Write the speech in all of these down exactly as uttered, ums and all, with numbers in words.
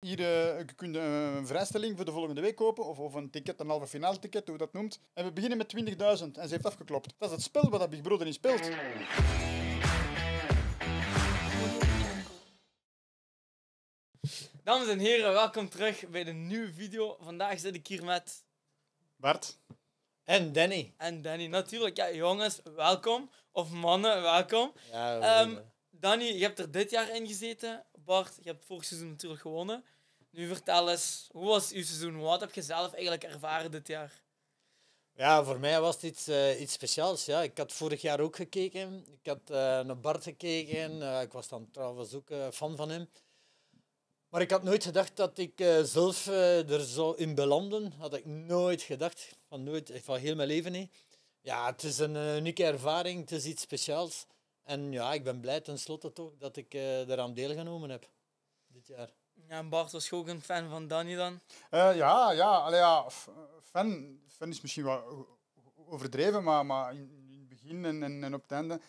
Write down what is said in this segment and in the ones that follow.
Hier uh, kun je een vrijstelling voor de volgende week kopen, of, of een ticket, een halve finale ticket, hoe je dat noemt. En we beginnen met twintigduizend en ze heeft afgeklopt. Dat is het spel wat Big Brother in speelt. Dames en heren, welkom terug bij de nieuwe video. Vandaag zit ik hier met... Bart. En Danny. En Danny, natuurlijk. Ja, jongens, welkom. Of mannen, welkom. Ja, um, Danny, je hebt er dit jaar in gezeten. Bart, je hebt vorig seizoen natuurlijk gewonnen. Nu vertel eens, hoe was je seizoen? Wat heb je zelf eigenlijk ervaren dit jaar? Ja, voor mij was het iets, uh, iets speciaals. Ja. Ik had vorig jaar ook gekeken. Ik had uh, naar Bart gekeken. Uh, ik was dan trouwens ook uh, fan van hem. Maar ik had nooit gedacht dat ik uh, zelf uh, er zou in belanden. Had ik nooit gedacht. Van, nooit, van heel mijn leven niet. Ja, het is een uh, unieke ervaring. Het is iets speciaals. En ja, ik ben blij tenslotte toch dat ik uh, eraan deelgenomen heb dit jaar. Ja, en Bart, was je ook een fan van Danny dan? Uh, ja, ja, allee, ja fan, fan is misschien wat overdreven, maar, maar in, in het begin en, en, en op het einde.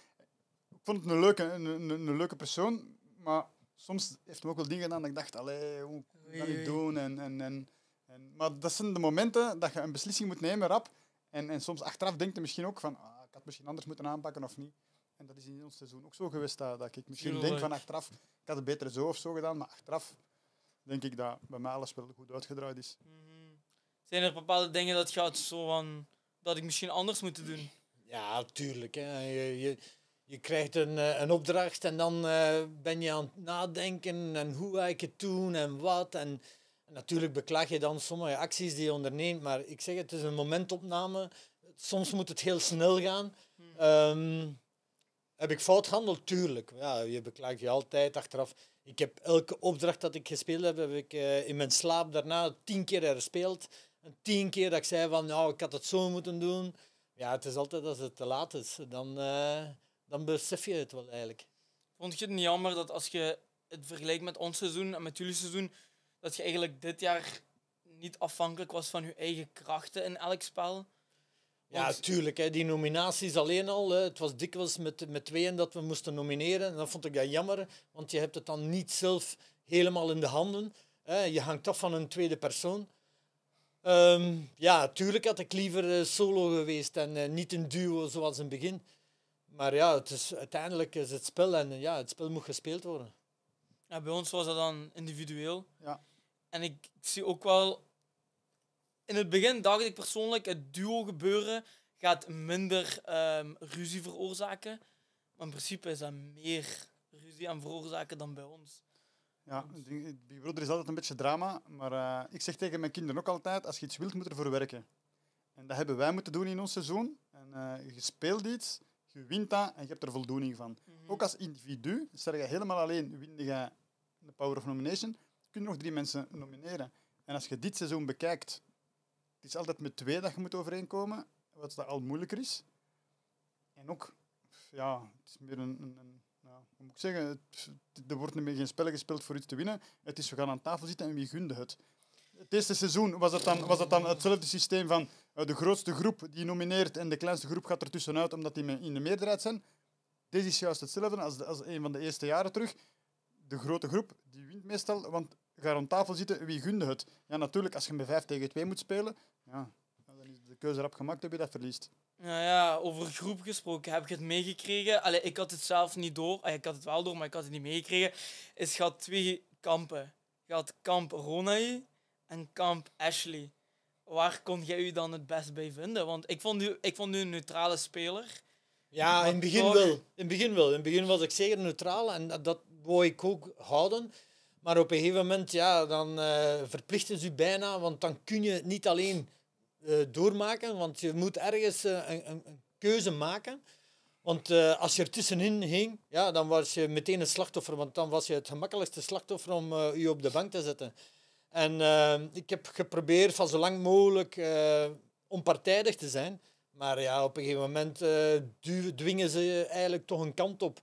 Ik vond het een leuke, een, een, een leuke persoon, maar soms heeft hij ook wel dingen gedaan dat ik dacht, allee, hoe kan ik doen? En, en, en, en, maar dat zijn de momenten dat je een beslissing moet nemen, rap. En, en soms achteraf denkt je misschien ook van, ah, ik had het misschien anders moeten aanpakken of niet. En dat is in ons seizoen ook zo geweest, dat, dat ik misschien Tuurlijk. denk van achteraf, ik had het beter zo of zo gedaan, maar achteraf denk ik dat bij mij alles wel goed uitgedraaid is. Mm-hmm. Zijn er bepaalde dingen dat gaat zo van, dat ik misschien anders moet doen? Ja, tuurlijk. Hè. Je, je, je krijgt een, een opdracht en dan uh, ben je aan het nadenken en hoe ga ik het doen en wat. En, en natuurlijk beklaag je dan sommige acties die je onderneemt, maar ik zeg het, het is een momentopname. Soms moet het heel snel gaan. Mm-hmm. um, Heb ik fout gehandeld? Tuurlijk. Ja, je beklaagt je altijd achteraf. Ik heb elke opdracht dat ik gespeeld heb, heb ik uh, in mijn slaap daarna tien keer herspeeld. En tien keer dat ik zei van, nou, ik had het zo moeten doen. Ja, het is altijd als het te laat is. Dan, uh, dan besef je het wel eigenlijk. Vond je het niet jammer dat als je het vergelijkt met ons seizoen en met jullie seizoen, dat je eigenlijk dit jaar niet afhankelijk was van je eigen krachten in elk spel? Ja, tuurlijk. Hè. Die nominaties alleen al. Hè. Het was dikwijls met, met tweeën dat we moesten nomineren. En dat vond ik dat jammer, want je hebt het dan niet zelf helemaal in de handen. Hè. Je hangt af van een tweede persoon. Um, ja, tuurlijk had ik liever uh, solo geweest en uh, niet een duo zoals in het begin. Maar ja, het is, uiteindelijk is het spel en uh, ja, het spel moet gespeeld worden. Ja, bij ons was dat dan individueel. Ja. En ik, ik zie ook wel... In het begin dacht ik persoonlijk, het duo gebeuren gaat minder um, ruzie veroorzaken. Maar in principe is dat meer ruzie aan veroorzaken dan bij ons. Ja, Big Brother is altijd een beetje drama. Maar uh, ik zeg tegen mijn kinderen ook altijd, als je iets wilt, moet je ervoor werken. En dat hebben wij moeten doen in ons seizoen. En, uh, je speelt iets, je wint dat en je hebt er voldoening van. Mm-hmm. Ook als individu, stel je helemaal alleen, win je de Power of Nomination, kun je nog drie mensen nomineren. En als je dit seizoen bekijkt... Het is altijd met twee dat je moet overeenkomen, wat dat al moeilijker is. En ook, ja, het is meer een... een, een ja, hoe moet ik zeggen? Het, er wordt niet meer geen spel gespeeld voor iets te winnen. Het is, we gaan aan tafel zitten en wie gunde het? Het eerste seizoen was dat dan, was dat dan hetzelfde systeem van uh, de grootste groep die nomineert en de kleinste groep gaat er tussenuit omdat die in de meerderheid zijn. Dit is juist hetzelfde als, als een van de eerste jaren terug. De grote groep, die wint meestal, want... Ga aan tafel zitten, wie gunde het? Ja, natuurlijk, als je met vijf tegen twee moet spelen, ja, dan is de keuze erop gemaakt heb je dat verliest. Ja, ja, over groep gesproken, heb je het meegekregen? Allee, ik had het zelf niet door. Allee, ik had het wel door, maar ik had het niet meegekregen. Is je had twee kampen. Je had kamp Ronahi en kamp Ashley. Waar kon jij je dan het best bij vinden? Want ik vond u, ik vond u een neutrale speler. Ja, in het begin toch... wel. In het begin wel. In het begin was ik zeker neutraal en dat wou ik ook houden. Maar op een gegeven moment, ja, dan uh, verplichten ze je bijna, want dan kun je het niet alleen uh, doormaken, want je moet ergens uh, een, een keuze maken. Want uh, als je er tussenin hing, ja, dan was je meteen een slachtoffer, want dan was je het gemakkelijkste slachtoffer om uh, je op de bank te zetten. En uh, ik heb geprobeerd van zo lang mogelijk uh, onpartijdig te zijn, maar ja, op een gegeven moment uh, dwingen ze je eigenlijk toch een kant op.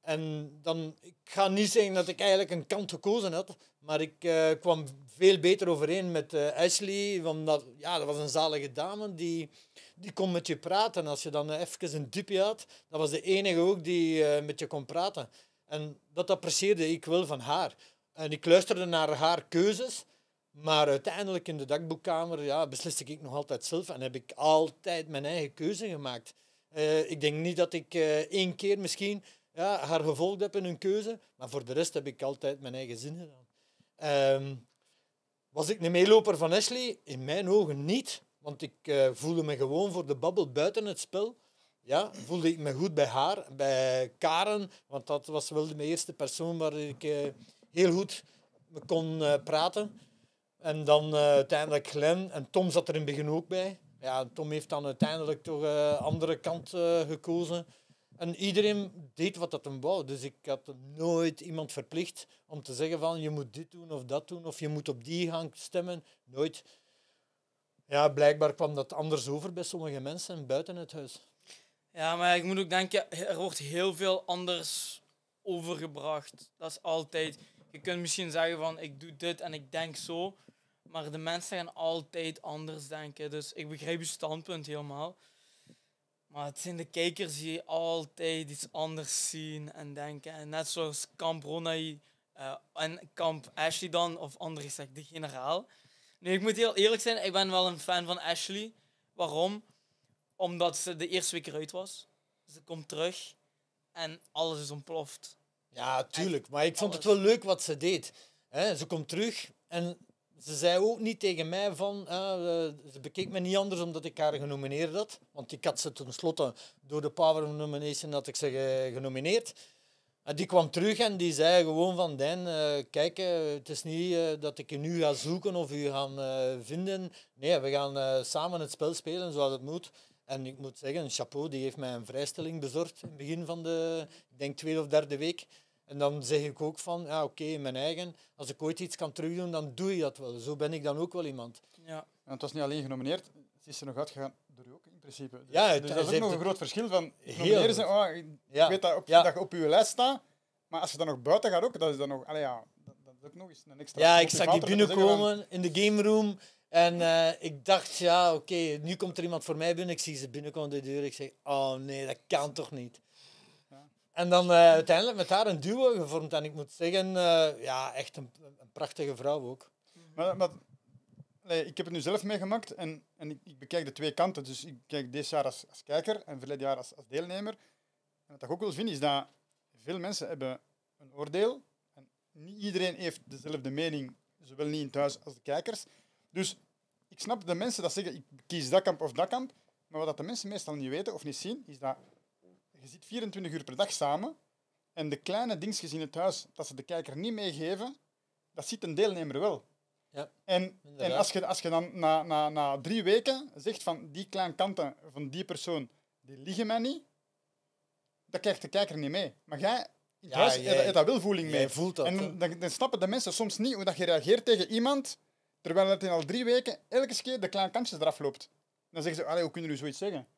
En dan, ik ga niet zeggen dat ik eigenlijk een kant gekozen had, maar ik uh, kwam veel beter overeen met uh, Ashley. Omdat, ja, dat was een zalige dame, die, die kon met je praten. Als je dan uh, even een dipje had, dat was de enige ook die uh, met je kon praten. En dat apprecieerde ik wel van haar. En ik luisterde naar haar keuzes. Maar uiteindelijk in de dagboekkamer ja, besliste ik nog altijd zelf. En heb ik altijd mijn eigen keuze gemaakt. Uh, ik denk niet dat ik uh, één keer misschien ja, haar gevolgd heb in hun keuze. Maar voor de rest heb ik altijd mijn eigen zin gedaan. Uh, was ik een meeloper van Ashley? In mijn ogen niet. Want ik uh, voelde me gewoon voor de babbel buiten het spel. Ja, voelde ik me goed bij haar, bij Karen. Want dat was wel de eerste persoon waar ik uh, heel goed me kon uh, praten. En dan uh, uiteindelijk Glenn. En Tom zat er in het begin ook bij. Ja, Tom heeft dan uiteindelijk toch de uh, andere kant uh, gekozen. En iedereen deed wat dat hem wou. Dus ik had nooit iemand verplicht om te zeggen van je moet dit doen of dat doen. Of je moet op die gang stemmen. Nooit. Ja, blijkbaar kwam dat anders over bij sommige mensen buiten het huis. Ja, maar ik moet ook denken, er wordt heel veel anders overgebracht. Dat is altijd... Je kunt misschien zeggen van, ik doe dit en ik denk zo. Maar de mensen gaan altijd anders denken. Dus ik begrijp je standpunt helemaal. Maar het zijn de kijkers die altijd iets anders zien en denken. En net zoals kamp Ronahi uh, en kamp Ashley dan, of anders gezegd, de generaal. Nu, ik moet heel eerlijk zijn, ik ben wel een fan van Ashley. Waarom? Omdat ze de eerste week eruit was. Ze komt terug en alles is ontploft. Ja, tuurlijk. Maar ik vond het wel leuk wat ze deed. He, ze komt terug en ze zei ook niet tegen mij van... Uh, ze bekeek me niet anders omdat ik haar genomineerd had. Want ik had ze tenslotte door de power of nomination had ik ze uh, genomineerd. En die kwam terug en die zei gewoon van... Dan, uh, kijk, uh, het is niet uh, dat ik je nu ga zoeken of u gaan uh, vinden. Nee, we gaan uh, samen het spel spelen zoals het moet. En ik moet zeggen, chapeau, die heeft mij een vrijstelling bezorgd in het begin van de... Ik denk tweede of derde week. En dan zeg ik ook van, ja, oké, okay, mijn eigen. Als ik ooit iets kan terugdoen, dan doe je dat wel. Zo ben ik dan ook wel iemand. Ja. En het was niet alleen genomineerd, ze is er nog uitgegaan door u ook in principe. Dus, ja, het, dus dat is ook nog een groot verschil van nomineren ze, oh, ik ja. weet dat, op, ja. dat je op je lijst staat, maar als je dan nog buiten gaat ook, dat is dan nog, allee, ja, dat, dat is ook nog eens een extra. Ja, ik zag die binnenkomen van... in de game room en uh, ik dacht, ja, oké, okay, nu komt er iemand voor mij binnen. Ik zie ze binnenkomen de deur, ik zeg, oh nee, dat kan toch niet. En dan uh, uiteindelijk met haar een duo gevormd. En ik moet zeggen, uh, ja, echt een, een prachtige vrouw ook. Maar, maar, nee, ik heb het nu zelf meegemaakt en, en ik, ik bekijk de twee kanten. Dus ik kijk dit jaar als, als kijker en verleden jaar als, als deelnemer. En wat ik ook wel vind, is dat veel mensen hebben een oordeel. En niet iedereen heeft dezelfde mening, zowel niet in thuis als de kijkers. Dus ik snap de mensen dat zeggen, ik kies dat kamp of dat kamp. Maar wat de mensen meestal niet weten of niet zien, is dat... Je zit vierentwintig uur per dag samen en de kleine dingetjes in het huis dat ze de kijker niet meegeven, dat ziet een deelnemer wel. Ja, en en als, je, als je dan na, na, na drie weken zegt van die kleine kanten van die persoon, die liegen mij niet, dat krijgt de kijker niet mee. Maar jij in het ja, huis hebt daar wel voeling mee. Voelt dat, en dan, dan snappen de mensen soms niet hoe dat je reageert tegen iemand, terwijl het in al drie weken elke keer de kleine kantjes eraf loopt. Dan zeggen ze, allee, hoe kunnen jullie zoiets zeggen?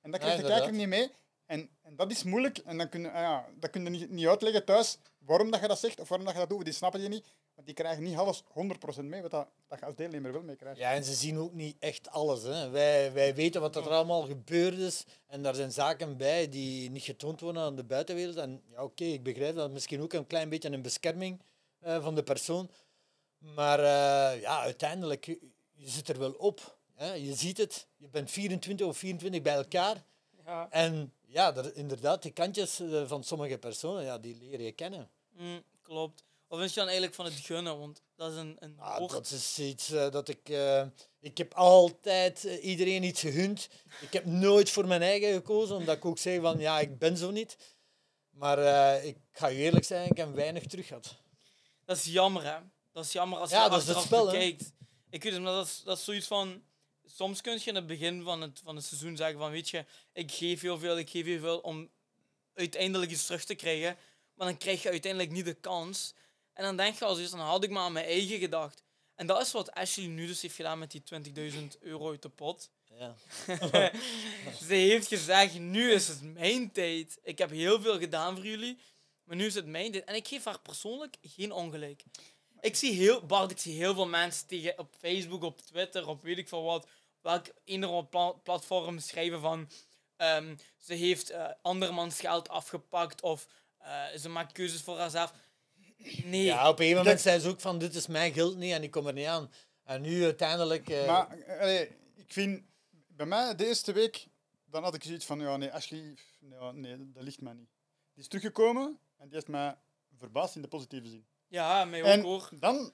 En dat krijgt ja, de kijker niet mee. En, en dat is moeilijk. En dan kun je, ah ja, dat kun je niet, niet uitleggen thuis waarom dat je dat zegt of waarom dat je dat doet. Die snappen je niet. Want die krijgen niet alles honderd procent mee, wat dat, dat je als deelnemer wel mee krijgt. Ja, en ze zien ook niet echt alles. Hè. Wij, wij weten wat er allemaal gebeurd is. En daar zijn zaken bij die niet getoond worden aan de buitenwereld. En ja, oké, okay, ik begrijp dat. Misschien ook een klein beetje een bescherming uh, van de persoon. Maar uh, ja, uiteindelijk, je, je zit er wel op. Hè. Je ziet het. Je bent vierentwintig of vierentwintig bij elkaar. Ja. En... Ja, er, inderdaad. Die kantjes van sommige personen, ja, die leer je kennen. Mm, klopt. Wat vind je dan eigenlijk van het gunnen? Want dat is een, een ah, dat is iets uh, dat ik... Uh, ik heb altijd uh, iedereen iets gegund. Ik heb nooit voor mijn eigen gekozen, omdat ik ook zei van, ja, ik ben zo niet. Maar uh, ik ga je eerlijk zijn, ik heb weinig terug gehad. Dat is jammer, hè? Dat is jammer als je ja, achteraf bekijkt. Ik weet het, maar dat is, dat is zoiets van... Soms kun je in het begin van het, van het seizoen zeggen van, weet je, ik geef heel veel, ik geef heel veel om uiteindelijk iets terug te krijgen. Maar dan krijg je uiteindelijk niet de kans. En dan denk je als eerst, dan had ik maar aan mijn eigen gedacht. En dat is wat Ashley nu dus heeft gedaan met die twintigduizend euro uit de pot. Ja. Ze heeft gezegd, nu is het mijn tijd. Ik heb heel veel gedaan voor jullie, maar nu is het mijn tijd. En ik geef haar persoonlijk geen ongelijk. Ik zie heel, Bart, ik zie heel veel mensen tegen, op Facebook, op Twitter, op weet ik veel wat, welk eender pla platform schrijven van um, ze heeft uh, andermans geld afgepakt of uh, ze maakt keuzes voor haarzelf. Nee. Ja, op een gegeven moment zei ze ook van, dit is mijn geld niet en ik kom er niet aan. En nu uiteindelijk... Uh... Maar allee, ik vind, bij mij de eerste week, dan had ik zoiets van, ja, nee, Ashley, nee, nee, dat ligt mij niet. Die is teruggekomen en die heeft mij verbaasd in de positieve zin. Ja, mij ook en hoor. Dan,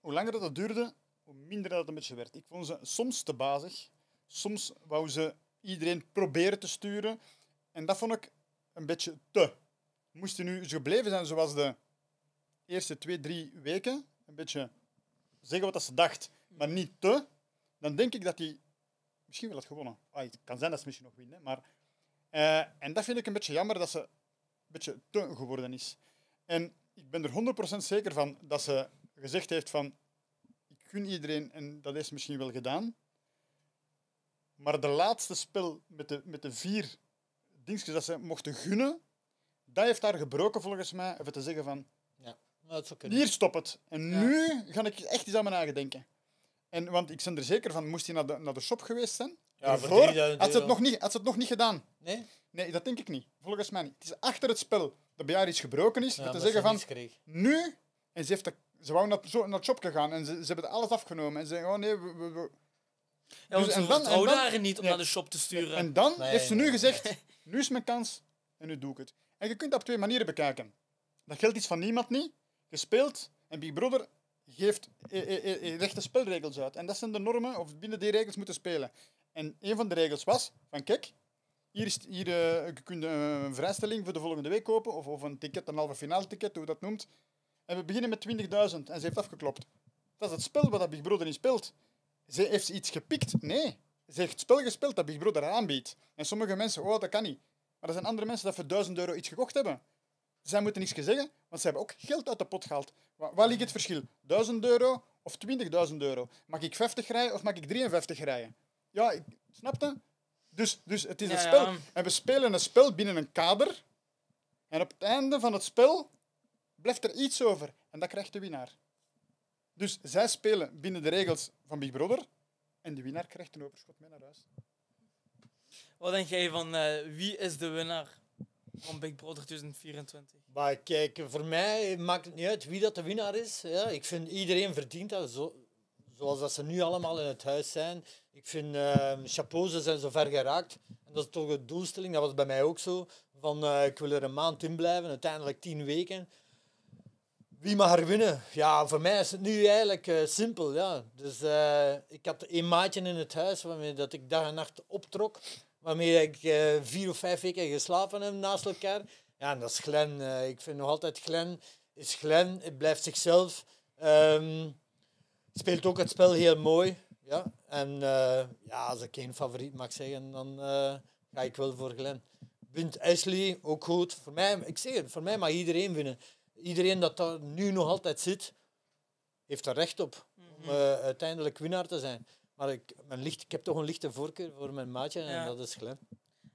hoe langer dat duurde, hoe minder dat een beetje werd. Ik vond ze soms te bazig, soms wou ze iedereen proberen te sturen. En dat vond ik een beetje te. Moesten nu gebleven zijn zoals de eerste twee, drie weken, een beetje zeggen wat ze dacht, maar niet te, dan denk ik dat hij misschien wel had gewonnen. Ah, het kan zijn dat ze misschien nog winnen, maar... Uh, en dat vind ik een beetje jammer, dat ze een beetje te geworden is. En ik ben er honderd procent zeker van dat ze gezegd heeft van ik gun iedereen en dat is misschien wel gedaan. Maar de laatste spel met de, met de vier dingetjes dat ze mochten gunnen, dat heeft haar gebroken volgens mij, even te zeggen van... Ja, dat zou kunnen. Hier stop het. En ja. Nu ga ik echt iets aan me nagedenken. En, want ik ben er zeker van, moest hij naar de, naar de shop geweest zijn? Ja, voor had, had ze het nog niet gedaan. Nee? Nee, dat denk ik niet. Volgens mij niet. Het is achter het spel dat bij haar iets gebroken is, ja, te zeggen van, nu... En ze, heeft de, ze wou naar, zo, naar de shop gegaan en ze, ze hebben alles afgenomen. En ze zeiden, oh nee... We, we, we. Ja, want dus, ze vertrouwde haar niet om nee, naar de shop te sturen. En dan nee, heeft ze nu nee. gezegd, nu is mijn kans en nu doe ik het. En je kunt dat op twee manieren bekijken. Dat geldt iets van niemand niet. Je speelt en Big Brother geeft e e e rechte spelregels uit. En dat zijn de normen of binnen die regels moeten spelen. En een van de regels was van kijk, hier, is, hier uh, je kunt een vrijstelling voor de volgende week kopen of, of een ticket, een halve finale ticket, hoe dat noemt. En we beginnen met twintigduizend en ze heeft afgeklopt. Dat is het spel wat Big Brother in speelt. Ze heeft iets gepikt? Nee. Ze heeft het spel gespeeld dat Big Brother aanbiedt. En sommige mensen, oh, dat kan niet. Maar er zijn andere mensen die voor duizend euro iets gekocht hebben. Zij moeten niks zeggen, want ze hebben ook geld uit de pot gehaald. Waar, waar ligt het verschil? duizend euro of twintigduizend euro? Mag ik vijftig rijden of mag ik drieënvijftig rijden? Ja, ik snap dat. Dus, dus het is ja, een spel. Ja. En we spelen een spel binnen een kader. En op het einde van het spel blijft er iets over. En dat krijgt de winnaar. Dus zij spelen binnen de regels van Big Brother. En de winnaar krijgt een overschot mee naar huis. Wat denk jij van uh, wie is de winnaar van Big Brother twintig vierentwintig? Maar kijk, voor mij maakt het niet uit wie dat de winnaar is. Ja, ik vind iedereen verdient dat, zo, zoals dat ze nu allemaal in het huis zijn. Ik vind, uh, chapeau, ze zijn zo ver geraakt. En dat is toch een doelstelling, dat was bij mij ook zo. Van, uh, ik wil er een maand in blijven, uiteindelijk tien weken. Wie mag er winnen? Ja, voor mij is het nu eigenlijk uh, simpel. Ja. Dus uh, ik had een maatje in het huis waarmee dat ik dag en nacht optrok. Waarmee ik uh, vier of vijf weken geslapen heb naast elkaar. Ja, en dat is Glenn. Uh, ik vind nog altijd Glenn is Glenn. Het blijft zichzelf. Um, speelt ook het spel heel mooi. Ja. En uh, ja, als ik geen favoriet mag zeggen, dan uh, ga ik wel voor Glenn. Wint Ashley, ook goed. Voor mij, ik zeg het, voor mij mag iedereen winnen. Iedereen dat daar nu nog altijd zit, heeft er recht op om uh, uiteindelijk winnaar te zijn. Maar ik, mijn licht, ik heb toch een lichte voorkeur voor mijn maatje en ja. dat is Glenn.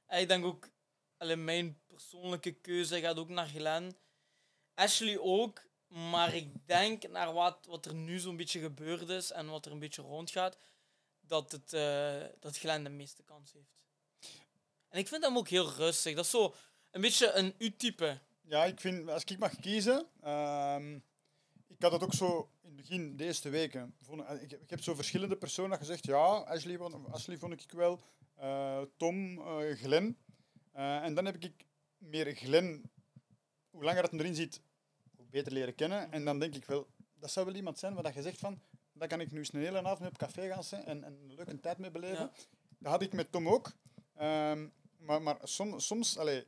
Ik denk ook, alleen mijn persoonlijke keuze gaat ook naar Glenn. Ashley ook, maar ik denk naar wat, wat er nu zo'n beetje gebeurd is en wat er een beetje rondgaat, dat, het, uh, dat Glenn de meeste kans heeft. En ik vind hem ook heel rustig. Dat is zo een beetje een U-type. Ja, ik vind, als ik mag kiezen... Uh, ik had dat ook zo in het begin, de eerste weken. Ik, ik heb zo verschillende personen gezegd. Ja, Ashley, Ashley vond ik wel. Uh, Tom, uh, Glenn. Uh, en dan heb ik meer Glenn... Hoe langer dat hem erin zit, hoe beter leren kennen. En dan denk ik wel, dat zou wel iemand zijn waar je zegt van... Daar kan ik nu eens een hele avond mee op café gaan zijn en, en een leuke tijd mee beleven. Ja. Dat had ik met Tom ook. Uh, maar maar som, soms... Allez,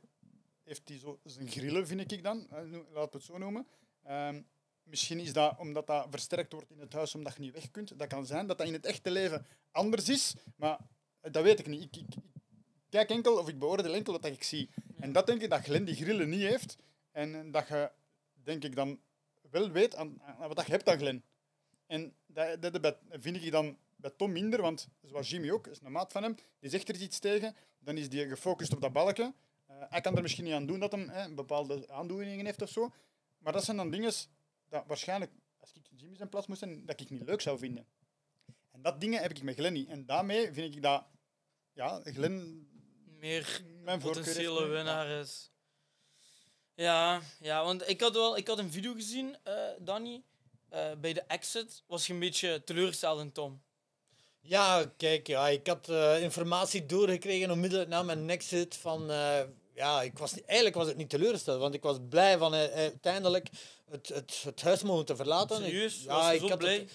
heeft hij zo zijn grillen, vind ik dan. Laten we het zo noemen. Um, misschien is dat omdat dat versterkt wordt in het huis, omdat je niet weg kunt. Dat kan zijn dat dat in het echte leven anders is. Maar dat weet ik niet. Ik, ik, ik kijk enkel of ik beoordeel enkel wat ik zie. En dat denk ik dat Glenn die grillen niet heeft. En dat je, denk ik, dan wel weet aan, aan wat je hebt aan Glenn. En dat, dat, dat vind ik dan bij Tom minder. Want zoals Jimmy ook, is een maat van hem, die zegt er iets tegen. Dan is die gefocust op dat balken. Uh, hij kan er misschien niet aan doen dat hij eh, een bepaalde aandoeningen heeft of zo. Maar dat zijn dan dingen dat waarschijnlijk, als ik Jimmy zijn plaats moest zijn, dat ik niet leuk zou vinden. En dat dingen heb ik met Glenn niet. En daarmee vind ik dat ja, Glenn... Meer mijn potentiële winnaar is. Ja, ja, want ik had, wel, ik had een video gezien, uh, Danny. Uh, bij de exit was je een beetje teleurgesteld in Tom. Ja, kijk, ja, ik had uh, informatie doorgekregen onmiddellijk na mijn exit van... Uh, ja, ik was niet, eigenlijk was het niet teleurgesteld, want ik was blij van uh, uiteindelijk het, het, het huis mogen te verlaten. Serieus? Ik, ja, was je ik zo had blij? Het,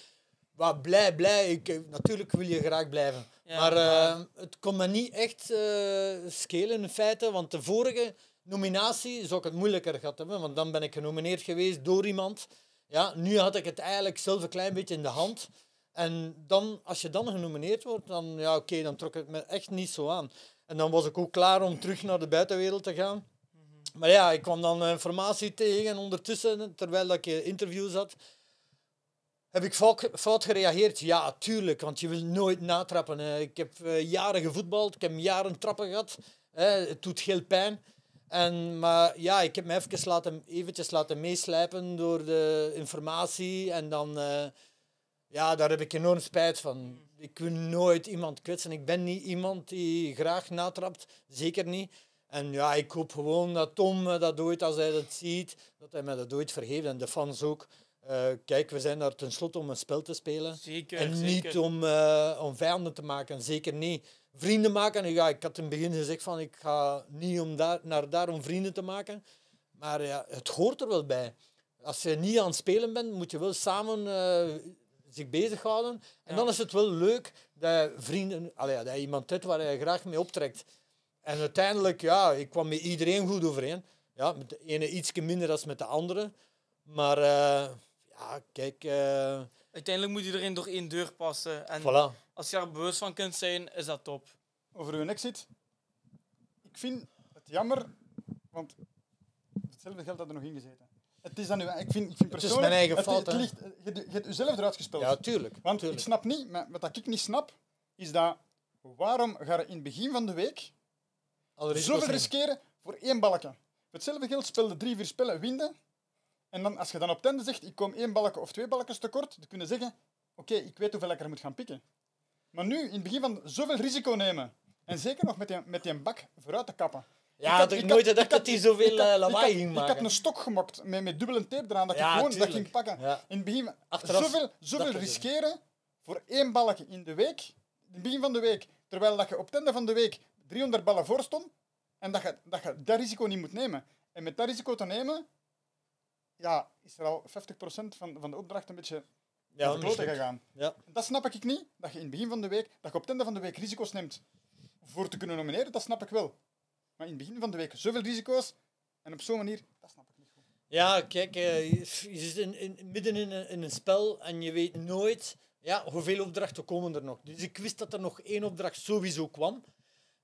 wat, blij, blij. Ik, natuurlijk wil je graag blijven. Ja, maar uh, het kon me niet echt uh, schelen in feite, want de vorige nominatie zou ik het moeilijker gehad hebben, want dan ben ik genomineerd geweest door iemand. Ja, nu had ik het eigenlijk zelf een klein beetje in de hand. En dan, als je dan genomineerd wordt, dan, ja, oké, okay, dan trok het me echt niet zo aan. En dan was ik ook klaar om terug naar de buitenwereld te gaan. Mm-hmm. Maar ja, ik kwam dan informatie tegen en ondertussen, terwijl ik in interview zat, heb ik fout gereageerd. Ja, tuurlijk, want je wil nooit natrappen. Ik heb jaren gevoetbald, ik heb jaren trappen gehad. Het doet heel pijn. En, maar ja, ik heb me eventjes laten, eventjes laten meeslijpen door de informatie. En dan, uh, ja, daar heb ik enorm spijt van. Ik wil nooit iemand kwetsen. Ik ben niet iemand die graag natrapt. Zeker niet. En ja, ik hoop gewoon dat Tom dat ooit, als hij dat ziet, dat hij me dat ooit vergeeft. En de fans ook. Uh, kijk, we zijn daar tenslotte om een spel te spelen. Zeker, en niet zeker. Om, uh, om vijanden te maken. Zeker niet. Vrienden maken, ja, ik had in het begin gezegd van ik ga niet om daar, naar daar om vrienden te maken. Maar ja, het hoort er wel bij. Als je niet aan het spelen bent, moet je wel samen uh, zich bezighouden. En ja, dan is het wel leuk dat je, vrienden, allee, dat je iemand hebt waar je graag mee optrekt. En uiteindelijk, ja, ik kwam met iedereen goed overeen. Ja, met de ene iets minder dan met de andere. Maar uh, ja, kijk... Uh, uiteindelijk moet iedereen door één deur passen. En voilà. Als je er bewust van kunt zijn, is dat top. Over uw exit. Ik vind het jammer, want hetzelfde geld had er nog in gezeten. Het is, aan uw, ik vind, ik vind het is mijn eigen fout. Het, het ligt, je, je hebt uzelf eruit gespeeld. Ja, tuurlijk. Want tuurlijk. Ik snap niet, maar wat ik niet snap, is dat waarom ga je in het begin van de week zoveel riskeren voor één balken? Voor hetzelfde geld speelde drie, vier spellen, winden. En dan, als je dan op het einde zegt, ik kom één balken of twee balken tekort, dan kun je zeggen, oké, okay, ik weet hoeveel ik er moet gaan pikken. Maar nu, in het begin van zoveel risico nemen. En zeker nog met die, met die bak vooruit te kappen. Ja, ik had ik nooit gedacht dat hij zoveel ik had, lawaai ging maken. Ik had een stok gemokt met, met dubbele tape eraan, dat ja, ik gewoon tuurlijk. dat ging pakken. Ja. In het begin, achteraf, zoveel, zoveel riskeren doen. voor één balkje in de week, in het begin van de week, terwijl dat je op het einde van de week driehonderd ballen voor stond, en dat je, dat je dat risico niet moet nemen. En met dat risico te nemen, ja, is er al vijftig procent van, van de opdracht een beetje... Ja, dat klote gegaan. Ja. Dat snap ik niet, dat je in het begin van de week, dat je op het einde van de week risico's neemt voor te kunnen nomineren, dat snap ik wel. Maar in het begin van de week zoveel risico's en op zo'n manier, dat snap ik niet goed. Ja, kijk, uh, je zit in, in, midden in een, in een spel en je weet nooit ja, hoeveel opdrachten komen er nog. Dus ik wist dat er nog één opdracht sowieso kwam.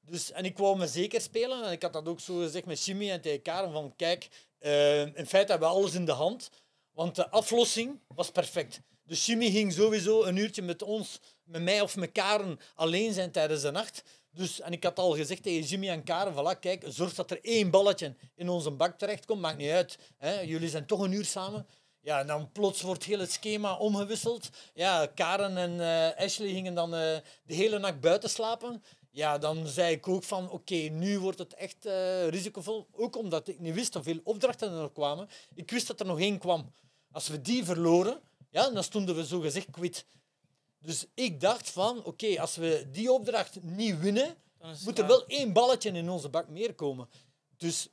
Dus, en ik wou me zeker spelen en ik had dat ook zo gezegd met Jimmy en tegen Karen van kijk, uh, in feite hebben we alles in de hand, want de aflossing was perfect. Dus Jimmy ging sowieso een uurtje met ons, met mij of met Karen, alleen zijn tijdens de nacht. Dus, en ik had al gezegd tegen Jimmy en Karen, voilà, kijk, zorg dat er één balletje in onze bak terechtkomt, maakt niet uit. Hè? Jullie zijn toch een uur samen. Ja, en dan plots wordt heel het schema omgewisseld. Ja, Karen en uh, Ashley gingen dan uh, de hele nacht buiten slapen. Ja, dan zei ik ook van, oké, okay, nu wordt het echt uh, risicovol. Ook omdat ik niet wist hoeveel opdrachten er nog kwamen. Ik wist dat er nog één kwam. Als we die verloren... Ja, dan stonden we zo gezegd kwit. Dus ik dacht van, oké, okay, als we die opdracht niet winnen, moet er wel één balletje in onze bak meer komen. Dus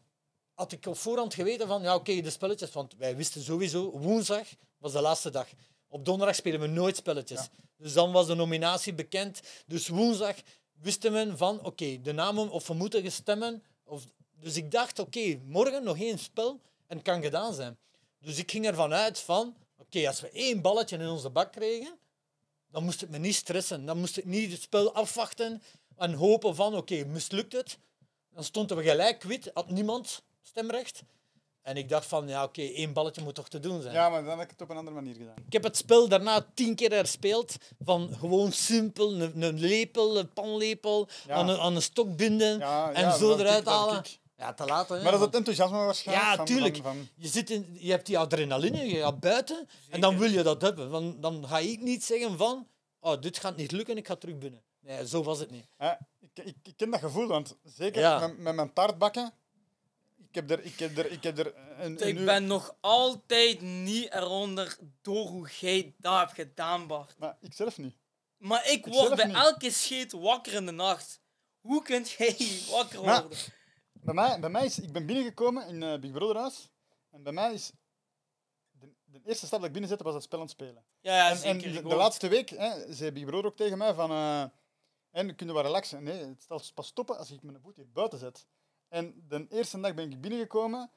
had ik op voorhand geweten van, ja, oké, okay, de spelletjes, want wij wisten sowieso, woensdag was de laatste dag. Op donderdag spelen we nooit spelletjes. Ja. Dus dan was de nominatie bekend. Dus woensdag wisten we van, oké, okay, de namen, of we moeten stemmen. Of... Dus ik dacht, oké, okay, morgen nog één spel en het kan gedaan zijn. Dus ik ging ervan uit van... Oké, okay, als we één balletje in onze bak kregen, dan moest het me niet stressen. Dan moest ik niet het spel afwachten en hopen van, oké, okay, mislukt het. Dan stonden we gelijk kwit, had niemand stemrecht. En ik dacht van, ja, oké, okay, één balletje moet toch te doen zijn. Ja, maar dan heb ik het op een andere manier gedaan. Ik heb het spel daarna tien keer herspeeld. Van gewoon simpel, een, een lepel, een panlepel, ja. aan, een, aan een stok binden ja, en ja, zo eruit halen. Ja, te laat, hè. Maar dat is het enthousiasme waarschijnlijk. Ja, tuurlijk. Van, van... Je, zit in, je hebt die adrenaline, je gaat buiten. Zeker. En dan wil je dat hebben. Want dan ga ik niet zeggen van... Oh, dit gaat niet lukken, ik ga terug binnen. Nee, zo was het niet. Ja, ik, ik, ik ken dat gevoel, want zeker ja. met, met mijn taartbakken... Ik heb er, ik heb er, ik heb er een, een Ik ben uur... nog altijd niet eronder door hoe jij dat hebt gedaan, Bart. Maar ik zelf niet. Maar ik, ik word bij niet. elke scheet wakker in de nacht. Hoe kun jij wakker maar, worden? Bij mij, bij mij is... Ik ben binnengekomen in uh, Big Brother House. En bij mij is... De, de eerste stap dat ik binnenzette was dat spel aan het spelen. Ja, ja, en, zeker. En de, de laatste week hè, zei Big Brother ook tegen mij van... Uh, en kunnen we relaxen? Nee, het zal pas stoppen als ik mijn voet hier buiten zet. En de eerste dag ben ik binnengekomen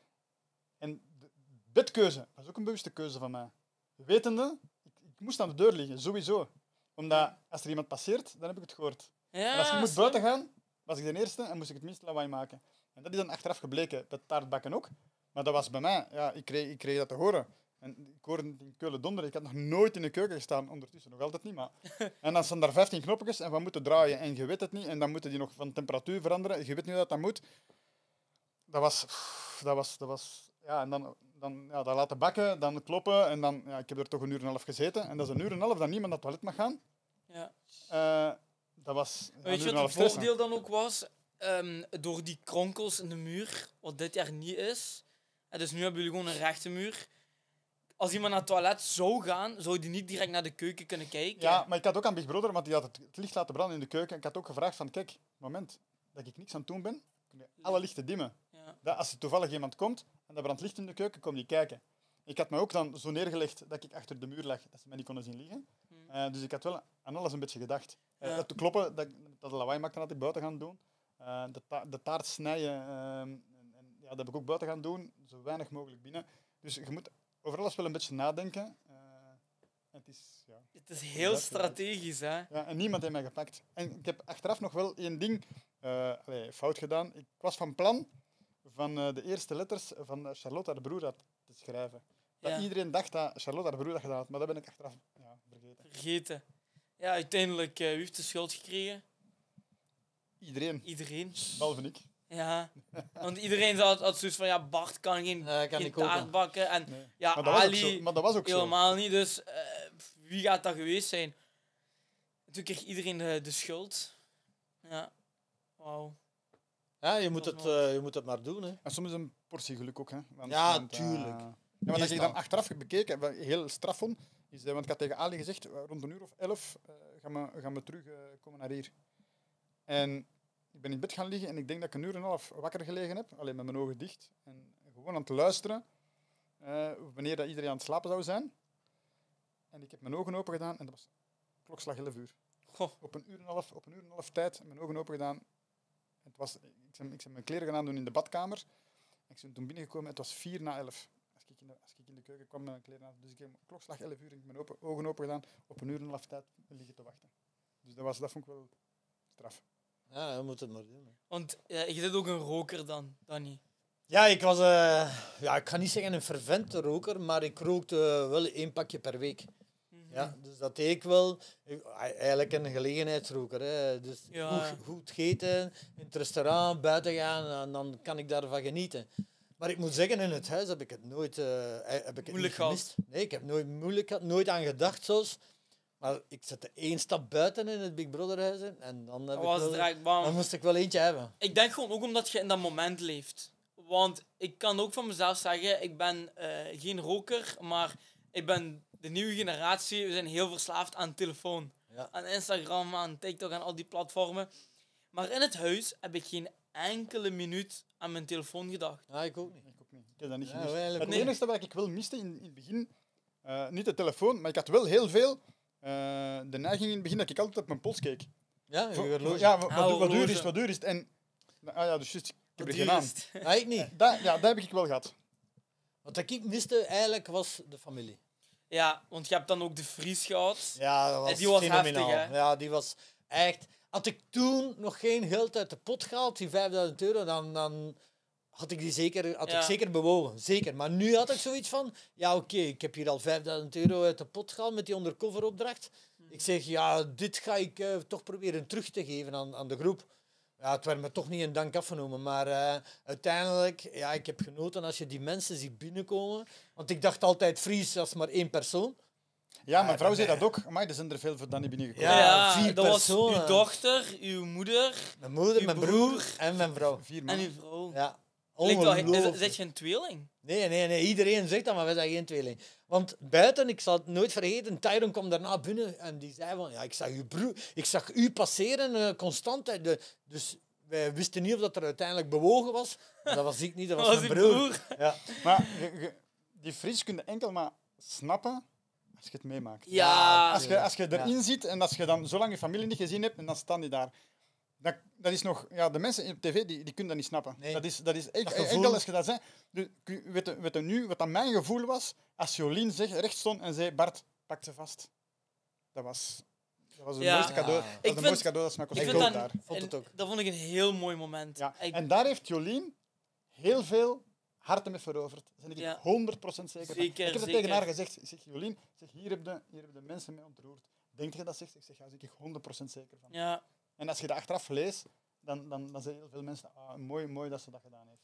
en de bedkeuze was ook een bewuste keuze van mij. Wetende, ik, ik moest aan de deur liggen, sowieso. Omdat als er iemand passeert, dan heb ik het gehoord. Ja, en als ik moet buiten gaan, was ik de eerste en moest ik het minst lawaai maken. En dat is dan achteraf gebleken, dat taartbakken ook. Maar dat was bij mij, ja, ik, kreeg, ik kreeg dat te horen. En ik hoorde in Keulen donderen. Ik had nog nooit in de keuken gestaan, ondertussen nog altijd niet. Maar... En dan staan daar vijftien knopjes en we moeten draaien en je weet het niet. En dan moeten die nog van temperatuur veranderen. Je weet niet dat dat moet. Dat was... Dat was, dat was ja, en dan, dan ja, dat laten bakken, dan kloppen. En dan, ja, ik heb er toch een uur en een half gezeten. En dat is een uur en een half dat niemand naar het toilet mag gaan. Ja. Uh, dat was een Weet je wat het voordeel dan ook was? Um, door die kronkels in de muur, wat dit jaar niet is. En dus nu hebben jullie gewoon een rechte muur. Als iemand naar het toilet zou gaan, zou die niet direct naar de keuken kunnen kijken. Ja, maar ik had ook aan Big Brother, want die had het licht laten branden in de keuken. Ik had ook gevraagd van, kijk, moment dat ik niks aan het doen ben, kun je alle lichten dimmen. Ja. Dat als er toevallig iemand komt en dat brandt licht in de keuken, kom die kijken. Ik had me ook dan zo neergelegd dat ik achter de muur lag, dat ze mij niet konden zien liggen. Hm. Uh, dus ik had wel aan alles een beetje gedacht. Uh, ja. Dat te kloppen, dat, dat de lawaai maakte, dat ik buiten gaan doen. Uh, de, ta de taart snijden, uh, en, en, ja, dat heb ik ook buiten gaan doen. Zo weinig mogelijk binnen. Dus je moet... Over alles wel een beetje nadenken. Uh, het, is, ja, het is heel strategisch, hè? Ja, en niemand heeft mij gepakt. En ik heb achteraf nog wel één ding uh, allee, fout gedaan. Ik was van plan van uh, de eerste letters van Charlotte, haar broer, had te schrijven. Dat ja. Iedereen dacht dat Charlotte haar broer had gedaan, maar dat ben ik achteraf ja, vergeten. Vergeten. Ja, uiteindelijk, uh, wie heeft de schuld gekregen? Iedereen. Iedereen. Behalve ik. Ja, want iedereen had, had zoiets van, ja, Bart kan geen, nee, kan geen taart bakken. En nee. ja, maar dat Ali was ook maar dat was ook helemaal zo. niet, dus uh, wie gaat dat geweest zijn? Toen kreeg iedereen de, de schuld. Ja, wauw. Ja, je moet, het, uh, je moet het maar doen. Hè. En soms een portie geluk ook. Hè. Want, ja, want, tuurlijk. Uh, ja, wat ik dan achteraf heb bekeken, wat heel straf vond, is, want ik had tegen Ali gezegd, rond een uur of elf uh, gaan, we, gaan we terug uh, komen naar hier. En... Ik ben in bed gaan liggen en ik denk dat ik een uur en een half wakker gelegen heb. Alleen met mijn ogen dicht. En gewoon aan het luisteren uh, wanneer dat iedereen aan het slapen zou zijn. En ik heb mijn ogen open gedaan en dat was klokslag elf uur. Goh. Op een uur en een half, op een uur en een half tijd mijn ogen open gedaan. Het was, ik ben ik mijn kleren gaan aandoen in de badkamer. En ik ben toen binnengekomen en het was vier na elf. Als ik in de, als ik in de keuken kwam met mijn kleren aan. Dus ik heb klokslag elf uur en ik heb mijn open, ogen open gedaan. Op een uur en een half tijd liggen te wachten. Dus dat, was, dat vond ik wel straf. Ja, je moet het maar doen. Hè. Want uh, je bent ook een roker dan, Danny? Ja, ik was... Uh, ja, ik ga niet zeggen een fervente roker, maar ik rookte uh, wel één pakje per week. Mm-hmm. Ja, dus dat deed ik wel. Ik, eigenlijk een gelegenheidsroker. Hè. Dus ja. goed, goed eten, in het restaurant, buiten gaan, en dan kan ik daarvan genieten. Maar ik moet zeggen, in het huis heb ik het nooit... Uh, heb ik moeilijk het niet gemist. Gehad. Nee, ik heb nooit moeilijk gehad, nooit aan gedacht zelfs. Maar ik zette één stap buiten in het Big Brother huis en dan, heb was ik wel, direct, dan moest ik wel eentje hebben. Ik denk gewoon ook omdat je in dat moment leeft. Want ik kan ook van mezelf zeggen, ik ben uh, geen roker, maar ik ben de nieuwe generatie. We zijn heel verslaafd aan telefoon. Ja. Aan Instagram, aan TikTok, aan al die platformen. Maar in het huis heb ik geen enkele minuut aan mijn telefoon gedacht. Ja, ik ook niet. Ik, ook niet. Ik heb dat niet ja, gemist. Het enige wat ik wel miste in, in het begin, uh, niet de telefoon, maar ik had wel heel veel... Uh, de neiging in het begin dat ik altijd op mijn pols keek. Ja, je ja wat, wat, wat duur is, wat duur is. En, ah ja, dus just, ik heb er geen aan. Ja, ik niet. Da, ja, dat heb ik wel gehad. Wat ik miste eigenlijk was de familie. Ja, want je hebt dan ook de Fries gehad. Ja, dat was en die was fenomenaal. Heftig, ja, die was echt... Had ik toen nog geen geld uit de pot gehaald, die vijfduizend euro, dan... dan had ik die zeker, had ja. ik zeker bewogen. Zeker. Maar nu had ik zoiets van... Ja, oké, okay, ik heb hier al vijfduizend euro uit de pot gehaald met die undercoveropdracht. Ik zeg, ja, dit ga ik uh, toch proberen terug te geven aan, aan de groep. Ja, het werd me toch niet in dank afgenomen. Maar uh, uiteindelijk, ja, ik heb genoten als je die mensen ziet binnenkomen. Want ik dacht altijd, Fries, dat is maar één persoon. Ja, mijn ja, vrouw zei dat ook. Maar er zijn er veel voor Danny binnengekomen. Ja, ja, vier dat personen. Was uw dochter, uw moeder... Mijn moeder, uw mijn broer, broer en mijn vrouw. Vier en uw vrouw. Ja. Ongelooflijk. Zit je een tweeling? Nee, nee, nee, iedereen zegt dat, maar wij zijn geen tweeling. Want buiten, ik zal het nooit vergeten, Tyron kwam daarna binnen en die zei van, ja, ik zag uw broer, ik zag u passeren uh, constant. De, dus wij wisten niet of dat er uiteindelijk bewogen was. Dat was ik niet, dat was, dat was mijn broer. broer. Ja. Maar je, je, die fris kun je enkel maar snappen als je het meemaakt. Ja. Als je, als je erin ja. zit en als je dan zo lang je familie niet gezien hebt en dan staan die daar. Dat, dat is nog, ja, de mensen op tv die, die kunnen dat niet snappen. Nee. Dat is, dat is echt, dat enkel als je dat zei. Dus, weet, je, weet je nu wat dat mijn gevoel was als Jolien zegt, recht stond en zei: Bart, pak ze vast. Dat was, dat was het ja. mooiste cadeau. Dat was het mooiste cadeau dat ze ik vind dat, daar. Vond het ook. Dat vond ik een heel mooi moment. Ja. Ik, en daar heeft Jolien heel veel harten mee veroverd. Daar ben ik ja. honderd procent zeker van. Ik heb het tegen haar gezegd: zeg, Jolien, zeg, hier hebben de, heb de mensen mee ontroerd. Denk je dat zegt? Ik zeg: ja, daar ben ik honderd procent zeker van. Ja. En als je dat achteraf leest, dan, dan, dan zijn heel veel mensen ah, mooi, mooi dat ze dat gedaan heeft.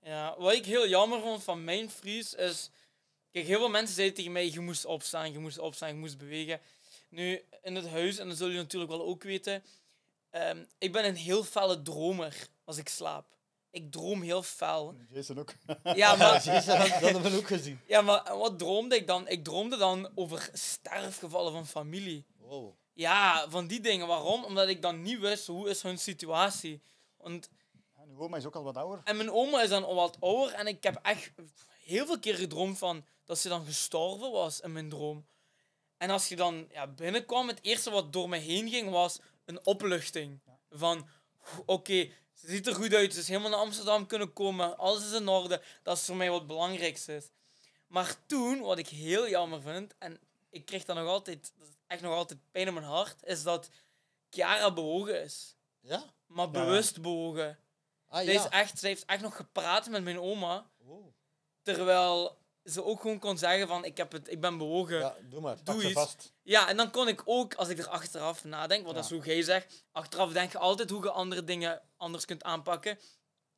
Ja, wat ik heel jammer vond van mijn freeze is... Kijk, heel veel mensen zeiden tegen mij, je moest opstaan, je moest opstaan, je moest bewegen. Nu, in het huis, en dat zullen jullie natuurlijk wel ook weten, um, ik ben een heel felle dromer als ik slaap. Ik droom heel fel. Jason ook. Ja, maar... Jason, dat hebben we ook gezien. Ja, maar wat droomde ik dan? Ik droomde dan over sterfgevallen van familie. Wow. Ja, van die dingen. Waarom? Omdat ik dan niet wist hoe is hun situatie. Want... Ja, en uw oma is ook al wat ouder. En mijn oma is dan al wat ouder. En ik heb echt heel veel keer gedroomd van dat ze dan gestorven was in mijn droom. En als je dan ja, binnenkwam, het eerste wat door me heen ging was een opluchting. Ja. Van, oké, okay, ze ziet er goed uit. Ze is helemaal naar Amsterdam kunnen komen. Alles is in orde. Dat is voor mij wat het belangrijkste is. Maar toen, wat ik heel jammer vind... En ik kreeg dat nog altijd... echt nog altijd pijn in mijn hart, is dat Kiara bewogen is. Ja? Maar bewust bewogen. Ah, ja. Zij is echt, zij heeft echt nog gepraat met mijn oma. Wow. Terwijl ze ook gewoon kon zeggen van, ik, heb het, ik ben bewogen. Ja, doe maar. Doe iets. Vast. Ja, en dan kon ik ook, als ik er achteraf nadenk, want ja. dat is hoe jij zegt, achteraf denk je altijd hoe je andere dingen anders kunt aanpakken,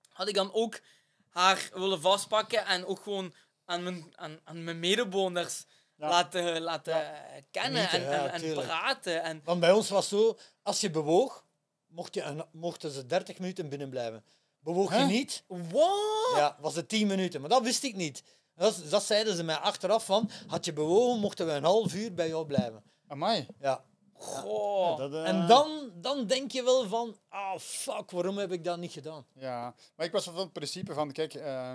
had ik dan ook haar willen vastpakken en ook gewoon aan mijn, aan, aan mijn medebewoners... Ja. Laten, laten ja. kennen Mieten, en, ja, en, en praten. En... Want bij ons was zo, als je bewoog, mocht je, mochten ze dertig minuten binnen blijven. Bewoog huh? je niet? Wat? Ja, was het tien minuten, maar dat wist ik niet. Dat, dat zeiden ze mij achteraf van, had je bewogen, mochten we een half uur bij jou blijven. Amai. Ja. Goh. Ja, dat, uh... En dan, dan denk je wel van, ah oh, fuck, waarom heb ik dat niet gedaan? Ja, maar ik was van het principe van, kijk... Uh...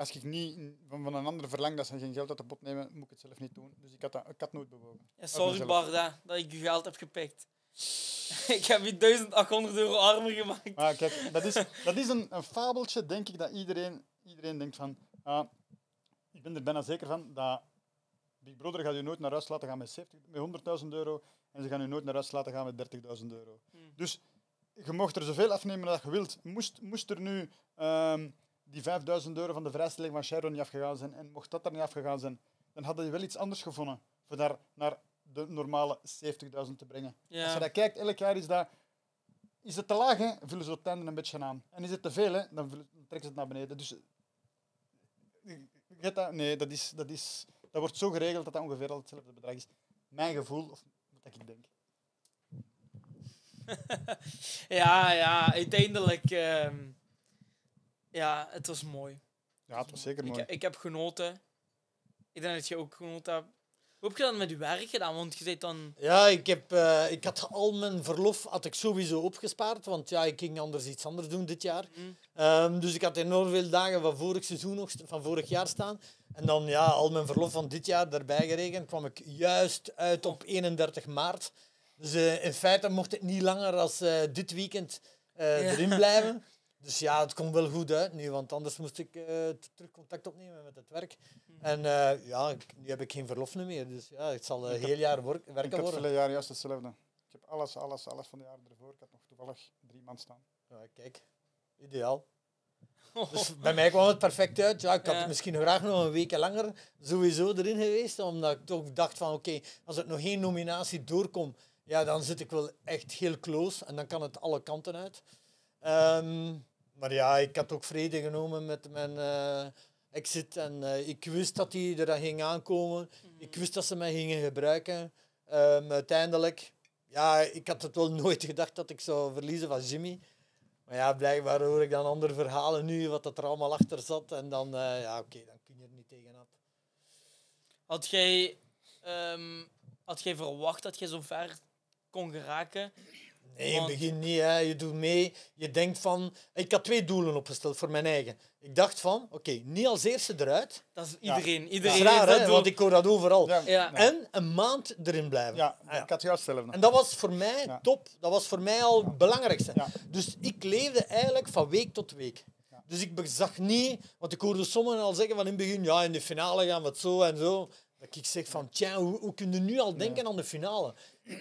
Als ik niet van een ander verlang dat ze geen geld uit de pot nemen, moet ik het zelf niet doen. Dus ik had, dat, ik had nooit bewogen. Ja, sorry, Barda, dat ik je geld heb gepikt. Ik heb je duizend achthonderd euro armer gemaakt. Ah, kijk, dat is, dat is een, een fabeltje, denk ik, dat iedereen, iedereen denkt van... Uh, ik ben er bijna zeker van dat Big Brother gaat je nooit naar huis laten gaan met, met honderdduizend euro en ze gaan je nooit naar huis laten gaan met dertigduizend euro. Hm. Dus je mocht er zoveel afnemen dat je wilt. Moest, moest er nu... Uh, die vijfduizend euro van de vrijstelling van Sharon niet afgegaan zijn en mocht dat er niet afgegaan zijn, dan hadden je wel iets anders gevonden voor daar naar de normale zeventigduizend te brengen. Ja. Als je dat kijkt, elk jaar is dat... Is het te laag, hè? Vullen ze het tanden een beetje aan. En is het te veel, hè? Dan trekken ze het naar beneden. Dus... Dat? Nee, dat, is, dat, is, dat wordt zo geregeld dat dat ongeveer al hetzelfde bedrag is. Mijn gevoel, of wat ik denk. ja, ja, uiteindelijk... Uh... Ja, het was mooi. Ja, het was zeker mooi. Ik, ik heb genoten. Ik denk dat je ook genoten hebt. Hoe heb je dat met je werk gedaan? Want je zei dan... Ja, ik, heb, uh, ik had al mijn verlof had ik sowieso opgespaard. Want ja, ik ging anders iets anders doen dit jaar. Mm. Um, dus ik had enorm veel dagen van vorig seizoen nog, van vorig jaar staan. En dan ja, al mijn verlof van dit jaar daarbij gerekend, kwam ik juist uit op eenendertig maart. Dus uh, in feite mocht ik niet langer als uh, dit weekend uh, ja. erin blijven. Dus ja, het komt wel goed uit nu, want anders moest ik uh, terug contact opnemen met het werk. En uh, ja, ik, nu heb ik geen verlof meer, dus ja, het zal een uh, heel jaar work, werken worden. Ik had vorig jaar juist hetzelfde. Ik heb alles, alles, alles van de jaren ervoor. Ik had nog toevallig drie man staan. Ja, kijk. Ideaal. Dus bij mij kwam het perfect uit. Ja, ik had ja. misschien graag nog een week langer sowieso erin geweest, omdat ik toch dacht van, oké, okay, als het nog geen nominatie doorkomt, ja, dan zit ik wel echt heel close en dan kan het alle kanten uit. Um, Maar ja, ik had ook vrede genomen met mijn uh, exit. En uh, ik wist dat die er ging aankomen. Mm. Ik wist dat ze mij gingen gebruiken. Um, uiteindelijk, ja, ik had het wel nooit gedacht dat ik zou verliezen van Jimmy. Maar ja, blijkbaar hoor ik dan andere verhalen nu, wat dat er allemaal achter zat. En dan, uh, ja, oké, okay, dan kun je er niet tegenop. Had jij, um, had jij verwacht dat je zo ver kon geraken? Nee, want... in het begin niet. Hè. Je doet mee. Je denkt van... Ik had twee doelen opgesteld voor mijn eigen. Ik dacht van, oké, okay, niet als eerste eruit. Dat is iedereen. Ja. Iedereen dat is raar, hè, want ik hoor dat overal. Ja. Ja. En een maand erin blijven. Ja, ah, ja. Ik had juist zelf nog. En dat was voor mij ja. top. Dat was voor mij al het belangrijkste. Ja. Dus ik leefde eigenlijk van week tot week. Ja. Dus ik zag niet... Want ik hoorde sommigen al zeggen van in het begin, ja, in de finale gaan we het zo en zo. Dat ik zeg van, tja, hoe, hoe kun je nu al denken ja. aan de finale?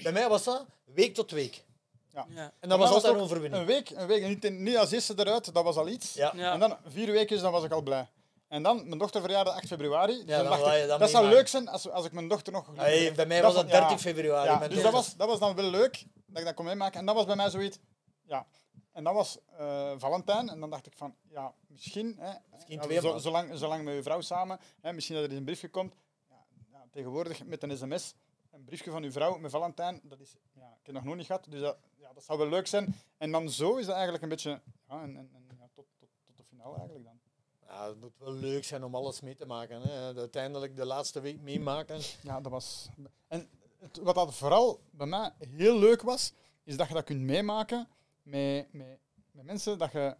Bij mij was dat week tot week. Ja. Ja. En dat en was altijd een overwinning. Een week, een week. Niet, niet als eerste eruit, dat was al iets. Ja. Ja. En dan vier weken, dan was ik al blij. En dan, mijn dochter verjaarde acht februari. Dus ja, dan dan ik, dat, dat zou leuk zijn als, als ik mijn dochter nog... Hey, bij mij dat was dat dertien februari. Ja. Ja. Dus dat was, dat was dan wel leuk, dat ik dat kon meemaken. En dat was bij mij zoiets... Ja. En dat was uh, Valentijn. En dan dacht ik van, ja, misschien... Hè, misschien twee, zo, zolang, zolang met je vrouw samen, hè, misschien dat er eens een briefje komt. Ja, ja, tegenwoordig met een sms... Een briefje van uw vrouw met Valentijn, dat is, ja, ik heb het nog nooit gehad, dus dat, ja, dat zou wel leuk zijn. En dan zo is dat eigenlijk een beetje ja, en, en, ja, tot, tot, tot de finale eigenlijk dan. Ja, het moet wel leuk zijn om alles mee te maken. Hè. Uiteindelijk de laatste week meemaken. Ja, dat was... En het, wat dat vooral bij mij heel leuk was, is dat je dat kunt meemaken met, met, met mensen dat je,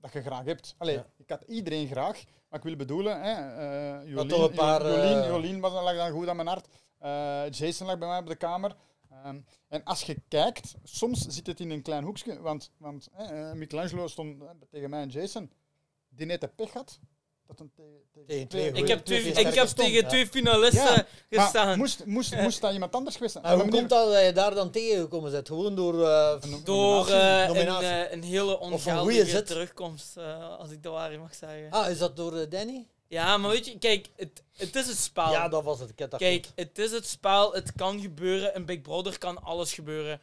dat je graag hebt. Allee, ja. Ik had iedereen graag, maar ik wil bedoelen, hè, uh, Jolien, toch een paar, Jolien, Jolien was, lag dan goed aan mijn hart. Uh, Jason lag bij mij op de kamer. Um, en als je kijkt, soms zit het in een klein hoekje, want, want eh, Michelangelo stond eh, tegen mij en Jason, die net de pech had. Dat een te tegen twee, ik heb, twee, ik heb tegen twee finalisten ja. gestaan. Maar moest, moest, moest dat iemand anders geweest zijn? Maar hoe meneer... komt dat dat je daar dan tegengekomen bent? Gewoon door, uh, een, door uh, een, uh, een hele ongeldige terugkomst, uh, als ik de waarheid mag zeggen. Ah, is dat door uh, Danny? Ja, maar weet je, kijk, het, het is het spel. Ja, dat was het. Ik heb dat kijk, goed. Het is het spel, het kan gebeuren. Een Big Brother kan alles gebeuren.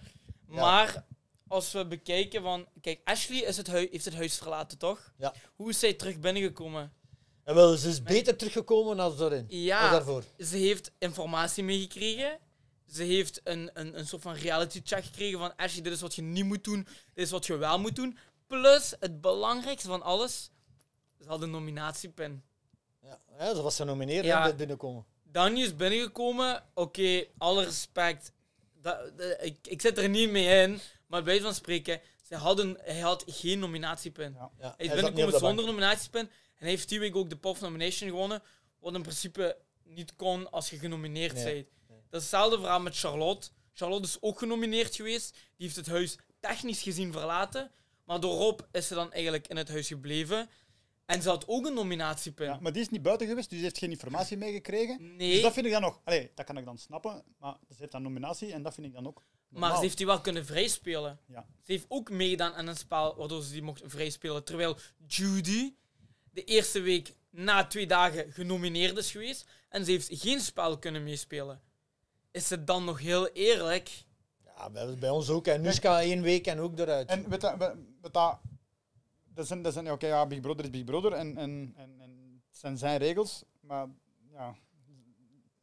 Ja. Maar als we bekijken van... Kijk, Ashley is het hui, heeft het huis verlaten, toch? Ja. Hoe is zij terug binnengekomen? Ja, wel, ze is beter en... teruggekomen dan daarin. Ja, als daarvoor. Ze heeft informatie meegekregen. Ze heeft een, een, een soort van reality check gekregen van... Ashley, dit is wat je niet moet doen. Dit is wat je wel moet doen. Plus, het belangrijkste van alles... Ze had een nominatiepin. Ja, ja, dat was genomineerd ja. binnenkomen. Danny is binnengekomen. Oké, okay, alle respect. Dat, dat, ik, ik zit er niet mee in, maar bij van spreken, ze hadden, hij had geen nominatiepin. Ja. Ja, hij is binnengekomen zonder nominatiepin. En hij heeft die week ook de Pop Nomination gewonnen, wat in principe niet kon als je genomineerd nee. bent. Nee. Dat is hetzelfde verhaal met Charlotte. Charlotte is ook genomineerd geweest. Die heeft het huis technisch gezien verlaten, maar door Rob is ze dan eigenlijk in het huis gebleven. En ze had ook een nominatiepunt. Ja, maar die is niet buiten geweest, dus ze heeft geen informatie meegekregen. Nee. Dus dat vind ik dan nog... Allee, dat kan ik dan snappen, maar ze heeft een nominatie en dat vind ik dan ook normaal. Maar ze heeft die wel kunnen vrijspelen. Ja. Ze heeft ook meegedaan aan een spel waardoor ze die mocht vrijspelen. Terwijl Judy de eerste week na twee dagen genomineerd is geweest en ze heeft geen spel kunnen meespelen. Is ze dan nog heel eerlijk? Ja, bij ons ook. En Nushka één week en ook eruit. En weet dat... Weet dat Dat zijn, dat zijn, okay, ja, Big Brother is Big Brother en, en, en, en het zijn zijn regels, maar ja,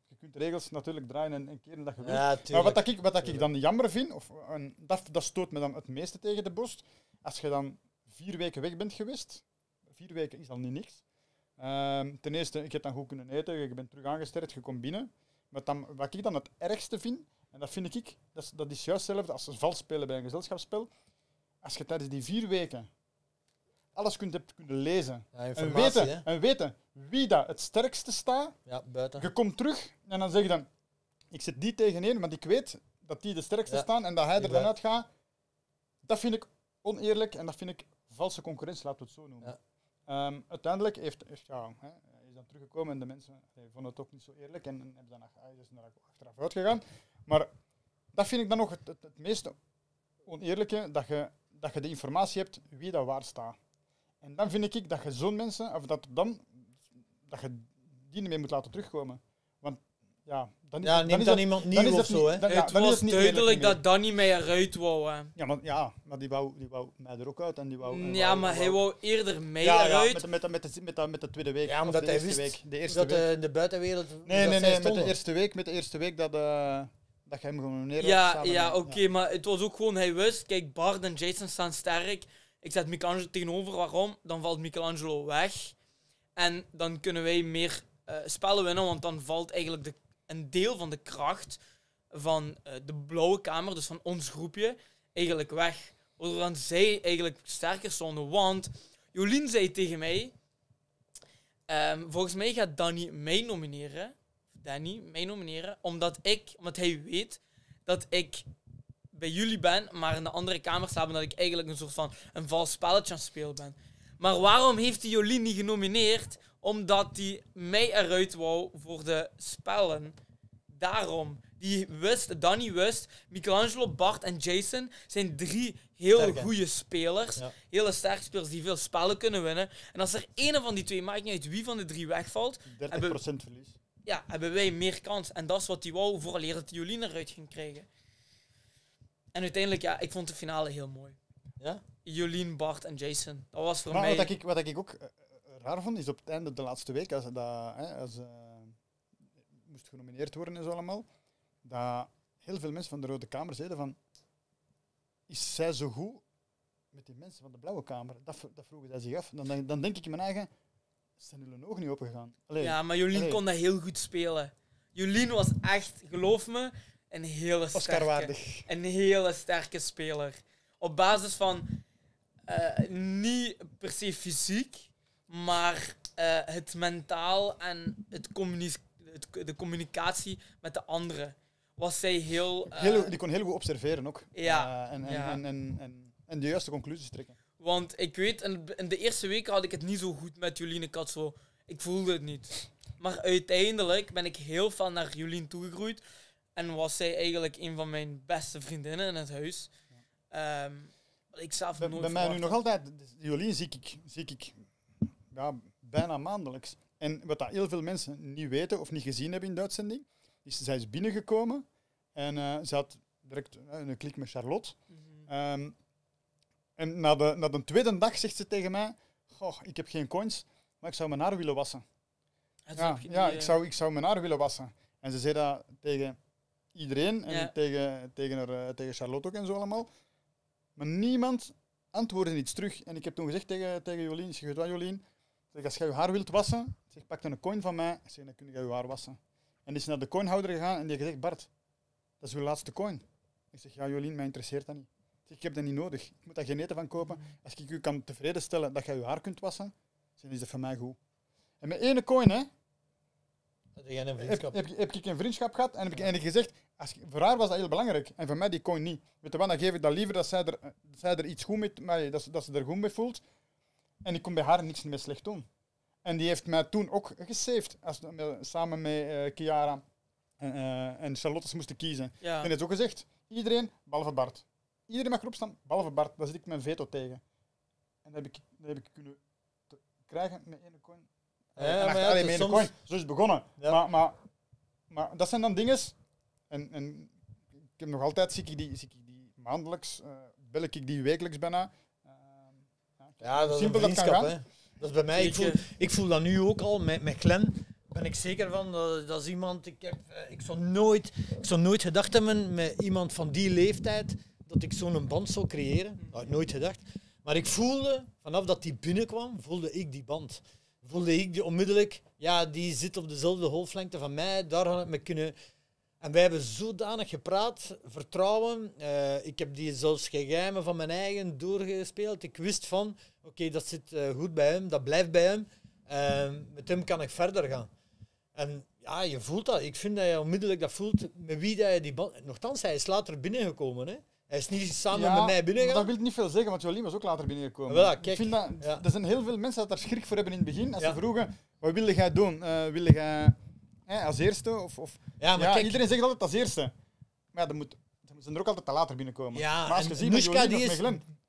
je kunt de regels natuurlijk draaien en, en keren dat je wilt. Ja, maar wat, dat ik, wat dat ik dan jammer vind, of, en dat, dat stoot me dan het meeste tegen de borst, als je dan vier weken weg bent geweest, vier weken is dan niet niks. Uh, ten eerste, ik heb dan goed kunnen eten, je bent terug aangesterkt, je komt binnen. Maar dan, wat ik dan het ergste vind, en dat vind ik, dat is, dat is juist hetzelfde als vals spelen bij een gezelschapsspel, als je tijdens die vier weken alles kunt hebt kunnen lezen. Ja, en, weten, en weten wie dat het sterkste staat. Ja, buiten. Je komt terug en dan zeg je dan... Ik zit die tegenin, want ik weet dat die de sterkste ja. staan en dat hij er dan uit gaat. Dat vind ik oneerlijk en dat vind ik valse concurrentie, laten we het zo noemen. Ja. Um, uiteindelijk heeft, heeft, ja, hè, is dan teruggekomen en de mensen hey, vonden het ook niet zo eerlijk en, en hebben dan naar achteraf uitgegaan. Maar dat vind ik dan nog het, het, het meest oneerlijke, dat je, dat je de informatie hebt wie dat waar staat. En dan vind ik dat je zo'n mensen, of dat, dan, dat je die niet meer moet laten terugkomen. Want ja, dan is, ja, neemt dan iemand nieuw of zo. Hè? Dan, ja, het dan was het duidelijk dat Danny mij eruit wou. Hè. Ja, maar, ja, maar die, wou, die wou mij er ook uit. En die wou, en ja, wou, maar wou, hij wou eerder mij ja, eruit. Ja, met, met, met, de, met, de, met de tweede week. Ja, omdat hij wist week, de eerste dat week. De, de buitenwereld... Nee, nee, nee, met de eerste week, met de eerste week dat... Uh, dat je hem gewoon neerlaat. Ja, ja oké, okay, ja. Maar het was ook gewoon, hij wist, kijk, Bart en Jason staan sterk. Ik zet Michelangelo tegenover. Waarom? Dan valt Michelangelo weg. En dan kunnen wij meer uh, spellen winnen. Want dan valt eigenlijk de, een deel van de kracht van uh, de blauwe kamer, dus van ons groepje, eigenlijk weg. Waardoor dan zij eigenlijk sterker stonden. Want Jolien zei tegen mij... Um, volgens mij gaat Danny mij nomineren. Danny mij nomineren. Omdat ik, omdat hij weet dat ik bij jullie ben, maar in de andere kamer sta, dat ik eigenlijk een soort van een vals spelletje aan het spelen ben. Maar waarom heeft hij Jolien niet genomineerd? Omdat hij mij eruit wou voor de spellen. Daarom. Die wist, Danny wist, Michelangelo, Bart en Jason zijn drie heel goede spelers. Ja. Hele sterke spelers die veel spellen kunnen winnen. En als er één van die twee, maakt niet uit wie van de drie wegvalt... dertig procent hebben, verlies. Ja, hebben wij meer kans. En dat is wat hij wou, vooraleer dat Jolien eruit ging krijgen. En uiteindelijk, ja, ik vond de finale heel mooi. Ja? Jolien, Bart en Jason. Dat was voor maar mij... Wat ik, wat ik ook uh, raar vond, is op het einde, de laatste week, als, dat, hè, als uh, moest genomineerd worden en zo allemaal... dat heel veel mensen van de Rode Kamer zeiden van... Is zij zo goed met die mensen van de Blauwe Kamer? Dat, dat vroegen zij zich af. Dan, dan denk ik in mijn eigen... Zijn jullie ogen niet open gegaan? Allee, ja, maar Jolien allee. kon dat heel goed spelen. Jolien was echt, geloof me, een hele sterke... Oscarwaardig. Een hele sterke speler. Op basis van... Uh, niet per se fysiek, maar uh, het mentaal en het communiceren. De communicatie met de anderen was zij heel... Uh... heel die kon heel goed observeren ook. Ja. Uh, en, en, ja. En, en, en, en de juiste conclusies trekken. Want ik weet, in de eerste week had ik het niet zo goed met Jolien Katsel. Ik voelde het niet. Maar uiteindelijk ben ik heel veel naar Jolien toegegroeid. En was zij eigenlijk een van mijn beste vriendinnen in het huis. Ja. Um, ik zelf bij, nooit bij mij nu nog altijd... Jolien zie ik, zie ik ja, bijna maandelijks. En wat dat heel veel mensen niet weten of niet gezien hebben in de uitzending, is zij is binnengekomen en uh, ze had direct uh, een klik met Charlotte. Mm-hmm. um, en na de, na de tweede dag zegt ze tegen mij, goh, ik heb geen coins, maar ik zou mijn haar willen wassen. Dat ja, je, ja uh... ik, zou, ik zou mijn haar willen wassen. En ze zei dat tegen iedereen en ja. tegen, tegen, haar, uh, tegen Charlotte ook en zo allemaal. Maar niemand antwoordde iets terug. En ik heb toen gezegd tegen, tegen Jolien, ik zeg, Jolien, zeg, als jij je haar wilt wassen, zeg, pak dan een coin van mij, zeg, dan kun je je haar wassen. En die is naar de coinhouder gegaan en die heeft gezegd, Bart, dat is uw laatste coin. Ik zeg, ja Jolien, mij interesseert dat niet. Ik zeg, ik heb dat niet nodig, ik moet daar geen eten van kopen. Als ik u kan tevreden stellen dat jij je haar kunt wassen, zeg, dan is dat voor mij goed. En met één coin, hè, heb, heb, heb, heb ik een vriendschap gehad en heb ik eigenlijk gezegd, als ik, voor haar was dat heel belangrijk en voor mij die coin niet. Weet je wat, dan geef ik dat liever dat zij er, dat zij er iets goed mee, maar dat, dat ze er goed mee voelt. En ik kon bij haar niks meer slecht doen. En die heeft mij toen ook gesaved. Als, samen met uh, Kiara en, uh, en Charlotte ze moesten kiezen. Ja. En het is ook gezegd. Iedereen, behalve Bart. Iedereen mag erop staan, behalve Bart. Daar zit ik mijn veto tegen. En dat heb ik, dat heb ik kunnen krijgen met één coin. Ja, en achter, ja, alleen met één soms... coin. Zo is het begonnen. Ja. Maar, maar, maar dat zijn dan dinges. En, en ik heb nog altijd, zie ik die, zie ik die maandelijks, uh, bel ik die wekelijks bijna. Ja, dat is een vriendschap, hè. Dat is bij mij. Ik voel, ik voel dat nu ook al. Met, met Glenn ben ik zeker van. Dat, dat is iemand... Ik, heb, ik, zou nooit, ik zou nooit gedacht hebben met iemand van die leeftijd dat ik zo'n band zou creëren. Dat had ik nooit gedacht. Maar ik voelde, vanaf dat die binnenkwam, voelde ik die band. Voelde ik die onmiddellijk... Ja, die zit op dezelfde golflengte van mij. Daar had ik me kunnen... En wij hebben zodanig gepraat, vertrouwen. Uh, ik heb die zelfs geheimen van mijn eigen doorgespeeld. Ik wist van, oké, okay, dat zit uh, goed bij hem, dat blijft bij hem. Uh, met hem kan ik verder gaan. En ja, je voelt dat. Ik vind dat je onmiddellijk dat voelt met wie dat je die band... Nochtans, hij is later binnengekomen, hè. Hij is niet samen ja, met mij binnengegaan. Dat wil niet veel zeggen, want Jolien was ook later binnengekomen. Voilà, kijk, ik vind dat, ja. Er zijn heel veel mensen die daar schrik voor hebben in het begin. Als ja. ze vroegen, wat wilde jij doen? Uh, wilde jij... Hè, als eerste, of, of ja, maar ja, kijk, iedereen zegt altijd als eerste. Maar ja, dan moet, dan zijn er ook altijd te later binnenkomen. Ja, maar als je ziet, Nushka die is,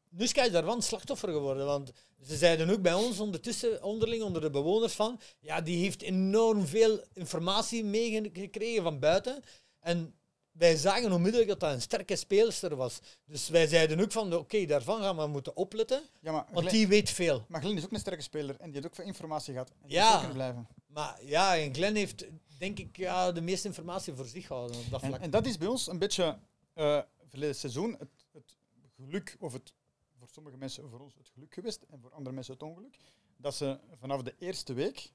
Nushka is daarvan slachtoffer geworden, want ze zeiden ook bij ons ondertussen onderling onder de bewoners van, ja, die heeft enorm veel informatie meegekregen van buiten en wij zagen onmiddellijk dat dat een sterke speelster was. Dus wij zeiden ook van, oké, okay, daarvan gaan we moeten opletten, ja, maar want Glenn, die weet veel. Maar Glenn is ook een sterke speler en die heeft ook veel informatie gehad. En die ja, kunnen blijven. Maar ja, en Glenn heeft... denk ik, ja, de meeste informatie voor zich houden op dat vlak. En, en dat is bij ons een beetje uh, verleden seizoen het, het geluk of het voor sommige mensen voor ons het geluk geweest en voor andere mensen het ongeluk, dat ze vanaf de eerste week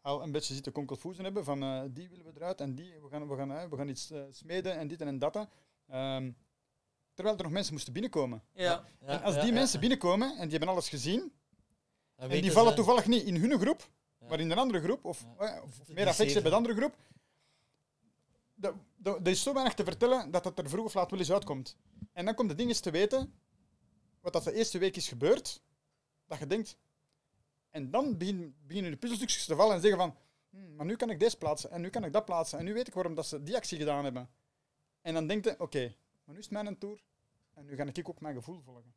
al een beetje zitten konkelvoezen hebben van uh, die willen we eruit en die, we gaan, we gaan, uh, we gaan iets uh, smeden en dit en dat. Um, terwijl er nog mensen moesten binnenkomen. Ja. Ja. En als die ja, ja. mensen binnenkomen en die hebben alles gezien, dan en die vallen ze toevallig niet in hun groep, ja. maar in een andere groep, of, ja. uh, of meer affectie hebben bij de andere groep, dat, dat, dat is zo weinig te vertellen dat het er vroeg of laat wel eens uitkomt. En dan komt het ding eens te weten, wat dat de eerste week is gebeurd, dat je denkt... En dan begin, beginnen de puzzelstukjes te vallen en zeggen van... Hm, maar nu kan ik deze plaatsen, en nu kan ik dat plaatsen, en nu weet ik waarom dat ze die actie gedaan hebben. En dan denk je, oké, okay, maar nu is het mijn tour, en nu ga ik ook mijn gevoel volgen.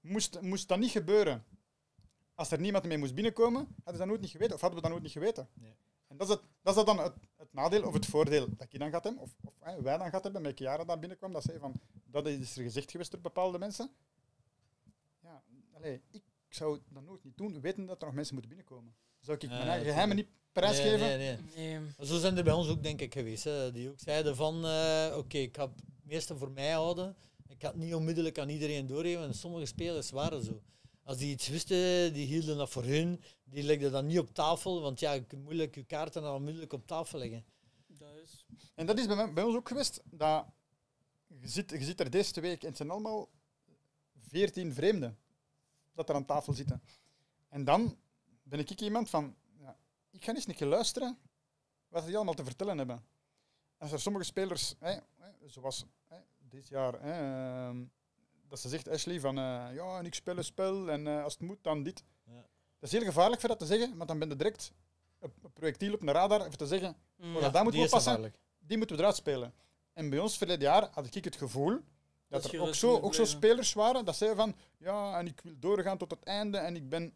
Moest, moest dat niet gebeuren, als er niemand mee moest binnenkomen, hadden we dat nooit niet geweten, of hadden we dat nooit niet geweten. Nee. En dat is, het, dat is dan het, het nadeel of het voordeel dat je dan gaat hebben, of, of eh, wij dan gaat hebben, met Kiara daar binnenkwam, dat zei van, dat is er gezegd geweest door bepaalde mensen. Ja, allee, ik zou dat nooit niet doen, weten dat er nog mensen moeten binnenkomen. Zou ik mijn eigen geheimen niet prijsgeven? Nee, nee, nee. Nee. Zo zijn er bij ons ook, denk ik, geweest, hè, die ook zeiden van, uh, oké, okay, ik ga het meeste voor mij houden, ik ga het niet onmiddellijk aan iedereen doorgeven, en sommige spelers waren zo. Als die iets wisten, die hielden dat voor hun. Die legden dat niet op tafel, want ja, je kunt moeilijk je kaarten al onmiddellijk op tafel leggen. Dat is... En dat is bij, mij, bij ons ook geweest. Dat je, zit, je zit er deze week en het zijn allemaal veertien vreemden dat er aan tafel zitten. En dan ben ik iemand van... Ja, ik ga eens een keer luisteren wat die allemaal te vertellen hebben. Als er sommige spelers, hè, zoals hè, dit jaar... Hè, dat ze zegt, Ashley, van uh, ja, en ik speel een spel en uh, als het moet, dan dit. Ja. Dat is heel gevaarlijk voor dat te zeggen, want dan ben je direct een projectiel op een radar om te zeggen, mm, oh, ja, daar moet we oppassen, die moeten we eruit spelen. En bij ons verleden jaar had ik het gevoel dat, dat er ook zo, ook zo spelers waren, dat zeiden van, ja, en ik wil doorgaan tot het einde en ik ben...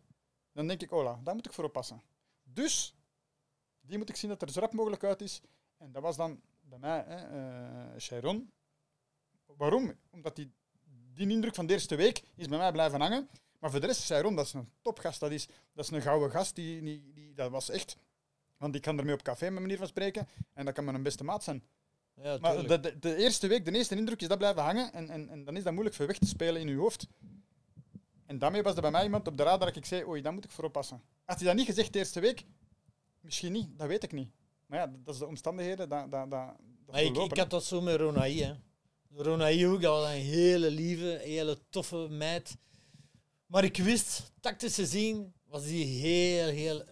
Dan denk ik, oh, daar moet ik voor oppassen. Dus, die moet ik zien dat er zo rap mogelijk uit is. En dat was dan bij mij, hè, uh, Sharon. Waarom? Omdat die... Die indruk van de eerste week is bij mij blijven hangen. Maar voor de rest, Sharon, dat is een topgast. Dat is, dat is een gouden gast. Die, die, die, dat was echt... Want ik kan ermee op café, mijn manier van spreken. En dat kan mijn beste maat zijn. Ja, maar de, de, de eerste week, de eerste indruk is dat blijven hangen. En, en, en dan is dat moeilijk voor weg te spelen in je hoofd. En daarmee was er bij mij iemand op de radar dat ik zei, oei, daar moet ik voor oppassen. Had hij dat niet gezegd de eerste week? Misschien niet, dat weet ik niet. Maar ja, dat is de omstandigheden. Dat, dat, dat, dat maar ik, ik had dat zo met Ronahi, hè. Ronahi ook, dat was een hele lieve, hele toffe meid. Maar ik wist, tactisch gezien, was die heel, heel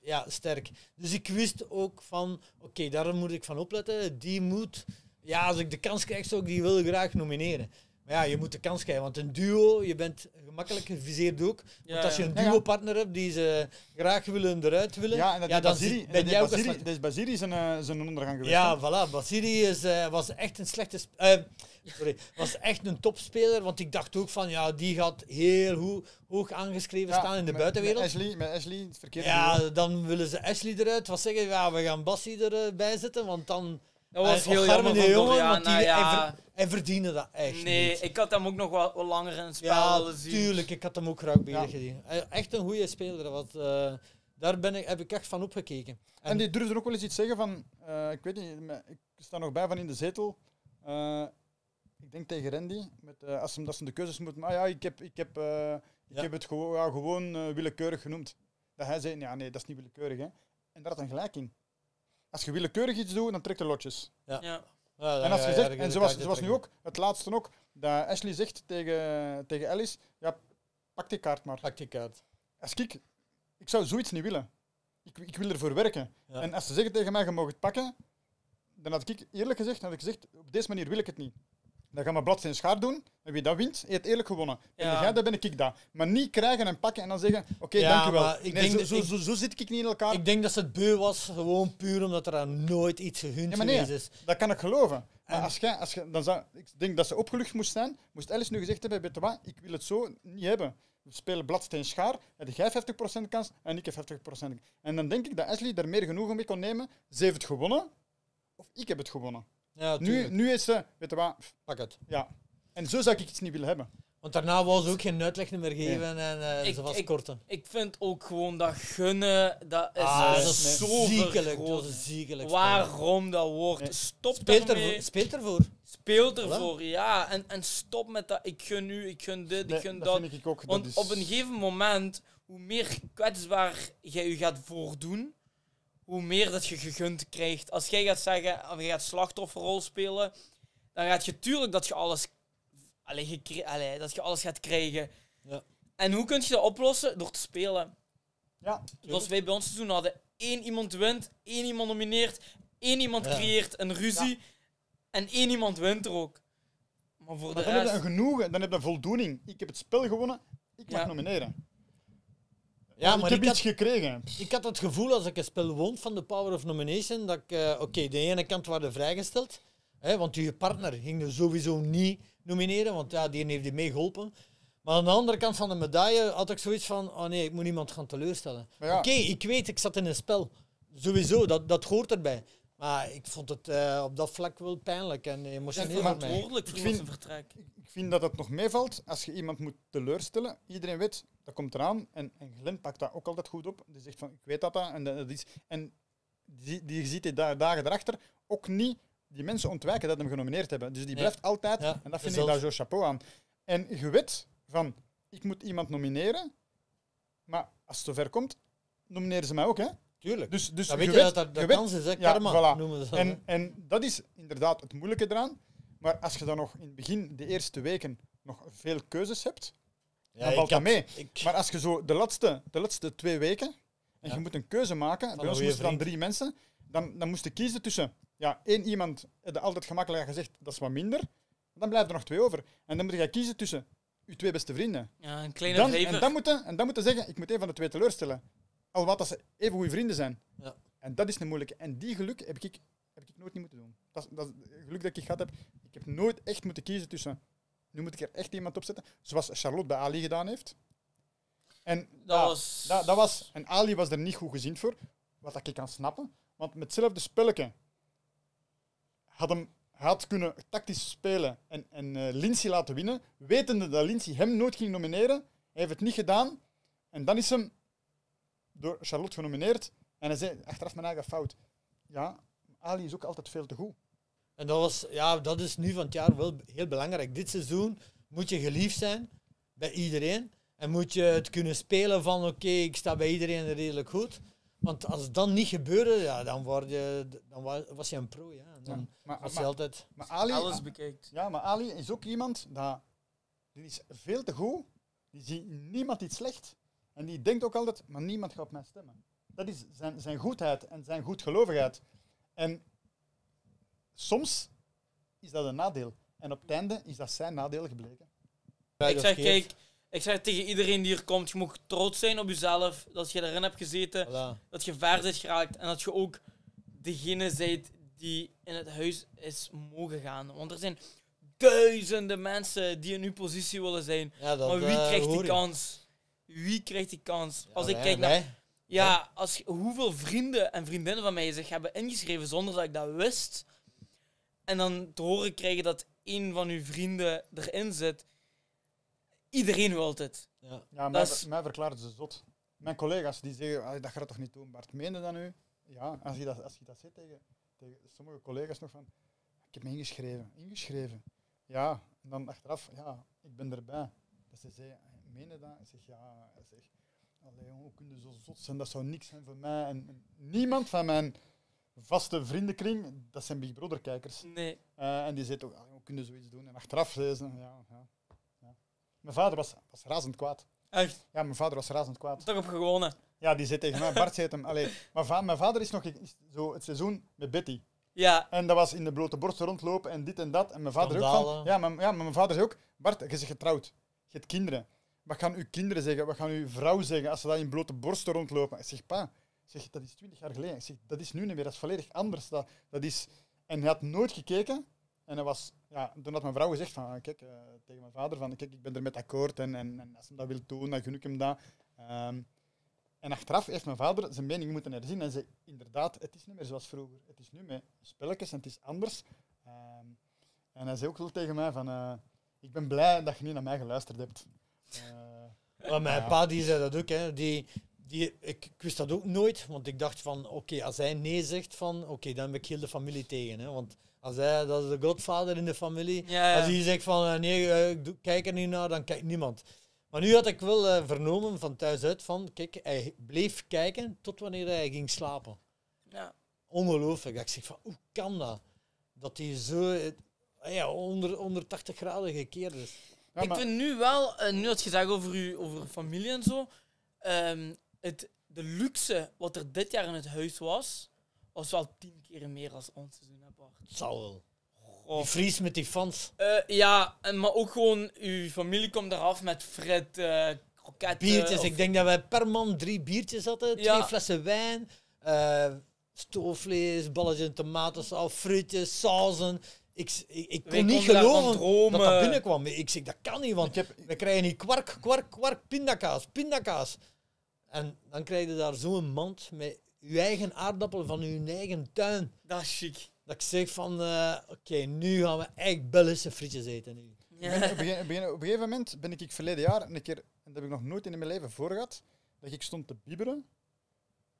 ja, sterk. Dus ik wist ook van, oké, okay, daar moet ik van opletten. Die moet, ja, als ik de kans krijg, zou ik die wel graag nomineren. Maar ja, je moet de kans krijgen, want een duo, je bent gemakkelijk geviseerd ook. Ja, want als je een duo-partner hebt die ze graag willen eruit willen... Ja, en dat ja, dan Basiri, ben jij ook... Basiri, dat is Basiri zijn, uh, zijn ondergang geweest. Ja, hè? Voilà. Basiri is, uh, was echt een slechte... Uh, sorry, was echt een topspeler, want ik dacht ook van, ja, die gaat heel ho hoog aangeschreven ja, staan in de met, buitenwereld. Met Ashley, met Ashley, het verkeerde Ja, niveau. Dan willen ze Ashley eruit. Wat zeggen? Ja, we gaan Bassi erbij zetten, want dan... Dat was heel jammer van jongen, ja, want die, nou ja. hij, ver, hij verdiende dat echt Nee, niet. Ik had hem ook nog wel, wel langer in het spel ja, gezien. Tuurlijk, ik had hem ook graag bijgediend. Ja. Echt een goede speler, want, uh, daar ben ik, heb ik echt van opgekeken. En, en die durfde ook wel eens iets zeggen van, uh, ik weet niet, ik sta nog bij van in de zetel, uh, ik denk tegen Randy, met, uh, als ze, dat ze de keuzes moeten maken, ah, ja, ik, heb, ik, heb, uh, ik ja. heb het gewoon, ja, gewoon uh, willekeurig genoemd. Dat hij zei, ja, nee, dat is niet willekeurig. Hè. En daar had hij gelijk in. Als je willekeurig iets doet, dan trekt de lotjes. Ja. Ja. Ja, en als je zegt, en zoals, zoals nu ook, het laatste ook, dat Ashley zegt tegen, tegen Alice, ja, pak die kaart maar. Pak die kaart. Als ik, ik zou zoiets niet willen. Ik, ik wil ervoor werken. Ja. En als ze zeggen tegen mij, je mag het pakken, dan had ik eerlijk gezegd, had ik gezegd, op deze manier wil ik het niet. Dan gaan we blad zijn schaar doen, en wie dat wint, heeft eerlijk gewonnen. Ja. En jij, dat ben ik, ik dat. Maar niet krijgen en pakken en dan zeggen, oké, okay, ja, dankjewel. Ik nee, denk zo, ik, zo, zo zit ik niet in elkaar. Ik denk dat ze het beu was, gewoon puur omdat er aan nooit iets gehunt ja, nee, geweest is. Dat kan ik geloven. Maar en... als jij, als jij, dan zou, ik denk dat ze opgelucht moest zijn, moest Alice nu gezegd hebben, weet je wat, ik wil het zo niet hebben. We spelen bladsteen schaar, en jij vijftig procent kans en ik heb vijftig procent. En dan denk ik dat Ashley daar meer genoegen mee kon nemen. Ze heeft het gewonnen, of ik heb het gewonnen. Ja, nu, nu is ze, weet je wat, pak het. Ja. En zo zou ik iets niet willen hebben. Want daarna wou ze ook geen uitleg meer geven nee. en uh, ik, ze was ik, korten. Ik vind ook gewoon dat gunnen, dat is, ah, dat is zo ziekelijk. Dat is ziekelijk. Waarom dat woord? Nee. Stop speelt ervoor. Speelt ervoor. Speelt ervoor, ja. En, en stop met dat. Ik gun u, ik gun dit, nee, ik gun dat. dat. Vind ik ook, Want dat is... op een gegeven moment, hoe meer kwetsbaar jij je gaat voordoen, hoe meer dat je gegund krijgt. Als jij gaat zeggen, of je gaat slachtofferrol spelen, dan gaat je tuurlijk dat je alles Allee, je Allee, dat je alles gaat krijgen. Ja. En hoe kun je dat oplossen? Door te spelen. Ja, zoals wij bij ons seizoen hadden. Eén iemand wint, één iemand nomineert, één iemand ja. creëert een ruzie ja. en één iemand wint er ook. Maar voor maar de dan rest... heb je een genoegen, dan heb je voldoening. Ik heb het spel gewonnen, ik mag ja. nomineren. Ja, maar ik heb ik iets had, gekregen. Ik had het gevoel als ik een spel won van de Power of Nomination, dat ik, uh, oké, okay, de ene kant waren vrijgesteld, hè, want je partner ging er sowieso niet nomineren, want ja, die heeft die meegeholpen. Maar aan de andere kant van de medaille had ik zoiets van, oh nee, ik moet niemand gaan teleurstellen. Ja. Oké, okay, ik weet, ik zat in een spel. Sowieso, dat, dat hoort erbij. Maar ik vond het uh, op dat vlak wel pijnlijk en emotioneel. Ja, verantwoordelijk voor zijn vertrek. Ik vind dat het nog meevalt als je iemand moet teleurstellen. Iedereen weet, dat komt eraan. En, en Glenn pakt dat ook altijd goed op. Die zegt van, ik weet dat dat. En, dat is, en die, die ziet die dagen erachter ook niet. Die mensen ontwijken dat hem genomineerd hebben. Dus die blijft ja. altijd, ja, en dat vind zelf. ik daar zo chapeau aan. En je weet van, ik moet iemand nomineren, maar als het zover komt, nomineren ze mij ook, hè? Tuurlijk. Dus, dus dat weet je weet, dat dat, dat kans is, hè? Karma ja, voilà. noemen ze dat. En, en dat is inderdaad het moeilijke eraan. Maar als je dan nog in het begin, de eerste weken, nog veel keuzes hebt, ja, dan valt dat mee. Ik... Maar als je zo de laatste, de laatste twee weken, en ja. je moet een keuze maken, van bij ons moesten dan drie mensen, dan, dan moest je kiezen tussen... Ja, één iemand heeft altijd gemakkelijk gezegd, dat is wat minder. Dan blijven er nog twee over. En dan moet je kiezen tussen je twee beste vrienden. Ja, een kleine dan, en, dan moeten, en dan moeten zeggen, ik moet één van de twee teleurstellen. Al wat dat ze even goede vrienden zijn. Ja. En dat is de moeilijke. En die geluk heb ik, heb ik nooit niet moeten doen. Dat, dat het geluk dat ik gehad heb. Ik heb nooit echt moeten kiezen tussen... Nu moet ik er echt iemand opzetten. Zoals Charlotte bij Ali gedaan heeft. En dat ah, was... Dat, dat was... En Ali was er niet goed gezind voor. Wat ik kan snappen. Want met hetzelfde spelletje... Had hem had kunnen tactisch spelen en, en uh, Lindsay laten winnen, wetende dat Lindsay hem nooit ging nomineren. Hij heeft het niet gedaan. En dan is hem door Charlotte genomineerd. En hij zei achteraf mijn eigen fout. Ja, Ali is ook altijd veel te goed. En dat, was, ja, dat is nu van het jaar wel heel belangrijk. Dit seizoen moet je geliefd zijn bij iedereen. En moet je het kunnen spelen van oké, okay, ik sta bij iedereen redelijk goed. Want als dat niet gebeurde, ja, dan, word je, dan was je een pro. Ja. Dan ja, maar, was je maar, altijd maar Ali, alles bekijkt. Ja, maar Ali is ook iemand dat, die is veel te goed. Die ziet niemand iets slecht. En die denkt ook altijd, maar niemand gaat op mij stemmen. Dat is zijn, zijn goedheid en zijn goedgelovigheid. En soms is dat een nadeel. En op het einde is dat zijn nadeel gebleken. Ik zeg, kijk... Ik zeg tegen iedereen die hier komt, je moet trots zijn op jezelf, dat je erin hebt gezeten, voilà. Dat je ver bent geraakt en dat je ook degene bent die in het huis is mogen gaan. Want er zijn duizenden mensen die in uw positie willen zijn. Ja, dat, maar wie krijgt uh, die kans? Wie krijgt die kans? Ja, als ik wij, kijk naar... Wij. Ja, als, hoeveel vrienden en vriendinnen van mij zich hebben ingeschreven zonder dat ik dat wist. En dan te horen krijgen dat één van uw vrienden erin zit... Iedereen wil het. Ja, ja mij, is... mij verklaarden ze zot. Mijn collega's die zeggen, dat gaat toch niet doen, Bart, meende dat nu? Ja, als je dat, als je dat zegt tegen, tegen sommige collega's nog van, ik heb me ingeschreven, ingeschreven. Ja, en dan achteraf, ja, ik ben erbij. Dus ze zeggen, meende dat? Ik zeg, ja, ik zeg, allee, hoe kun je zo zot zijn, dat zou niks zijn voor mij. En, en niemand van mijn vaste vriendenkring, dat zijn Big Brother-kijkers. Nee. Uh, en die zeggen ook, hoe kun je zoiets doen? En achteraf zeggen ze, ja, ja. Mijn vader was, was razend kwaad. Echt? Ja, mijn vader was razend kwaad. Toch op gewonnen? Ja, die zei tegen mij, Bart zei hem. Allee, mijn, va mijn vader is nog is zo het seizoen met Betty. Ja. En dat was in de blote borst rondlopen en dit en dat. En mijn vader Vandalen. ook van... Ja, maar, ja, maar mijn vader zei ook, Bart, je bent getrouwd. Je hebt kinderen. Wat gaan uw kinderen zeggen? Wat gaan uw vrouw zeggen als ze dat in blote borst rondlopen? Ik zeg, pa, zeg, dat is twintig jaar geleden. Ik zeg, dat is nu niet meer. Dat is volledig anders. Dat, dat is... En hij had nooit gekeken. En dat was... Ja, toen had mijn vrouw gezegd van, kijk, uh, tegen mijn vader van, kijk, ik ben er met akkoord en, en, en als hij dat wil doen, dan gun ik hem dat. Um, en achteraf heeft mijn vader zijn mening moeten herzien en zei, inderdaad, het is niet meer zoals vroeger. Het is nu met spelletjes en het is anders. Um, en hij zei ook wel tegen mij van, uh, ik ben blij dat je niet naar mij geluisterd hebt. Uh, maar mijn ja. pa die zei dat ook. Hè. Die, die, ik, ik wist dat ook nooit, want ik dacht van, oké, okay, als hij nee zegt, van, oké, okay, dan heb ik heel de familie tegen. Hè. Want als hij, dat is de godvader in de familie, ja, ja. als hij zegt van, nee, ik kijk er niet naar, dan kijkt niemand. Maar nu had ik wel uh, vernomen van thuis uit van, kijk, hij bleef kijken tot wanneer hij ging slapen. Ja. Ongelooflijk. Dat ik zeg van, hoe kan dat? Dat hij zo uh, ja, honderdtachtig graden gekeerd is. Ja, maar... Ik vind nu wel, uh, nu had je gezegd over, u, over familie en zo, um, het, de luxe wat er dit jaar in het huis was, was wel tien keer meer als ons seizoen. Het zal wel. Die vries met die fans. Uh, ja, maar ook gewoon, uw familie komt eraf met frit, uh, kroketten. Biertjes, of... ik denk dat wij per man drie biertjes hadden, twee ja. flessen wijn, uh, stoofvlees, balletjes en tomatensaus, frietjes, sauzen. Ik, ik, ik kon niet geloven dat dat binnenkwam. Ik zeg, dat kan niet, want heb... we krijgen hier kwark, kwark, kwark, pindakaas, pindakaas. En dan krijg je daar zo'n mand met uw eigen aardappel van uw eigen tuin. Dat is chic. Dat ik zeg van, uh, oké, okay, nu gaan we echt Belgische frietjes eten. Nu. Ja. Ben, op, een, op, een, op een gegeven moment ben ik, ik verleden jaar een keer, en dat heb ik nog nooit in mijn leven voor gehad, dat ik stond te bibberen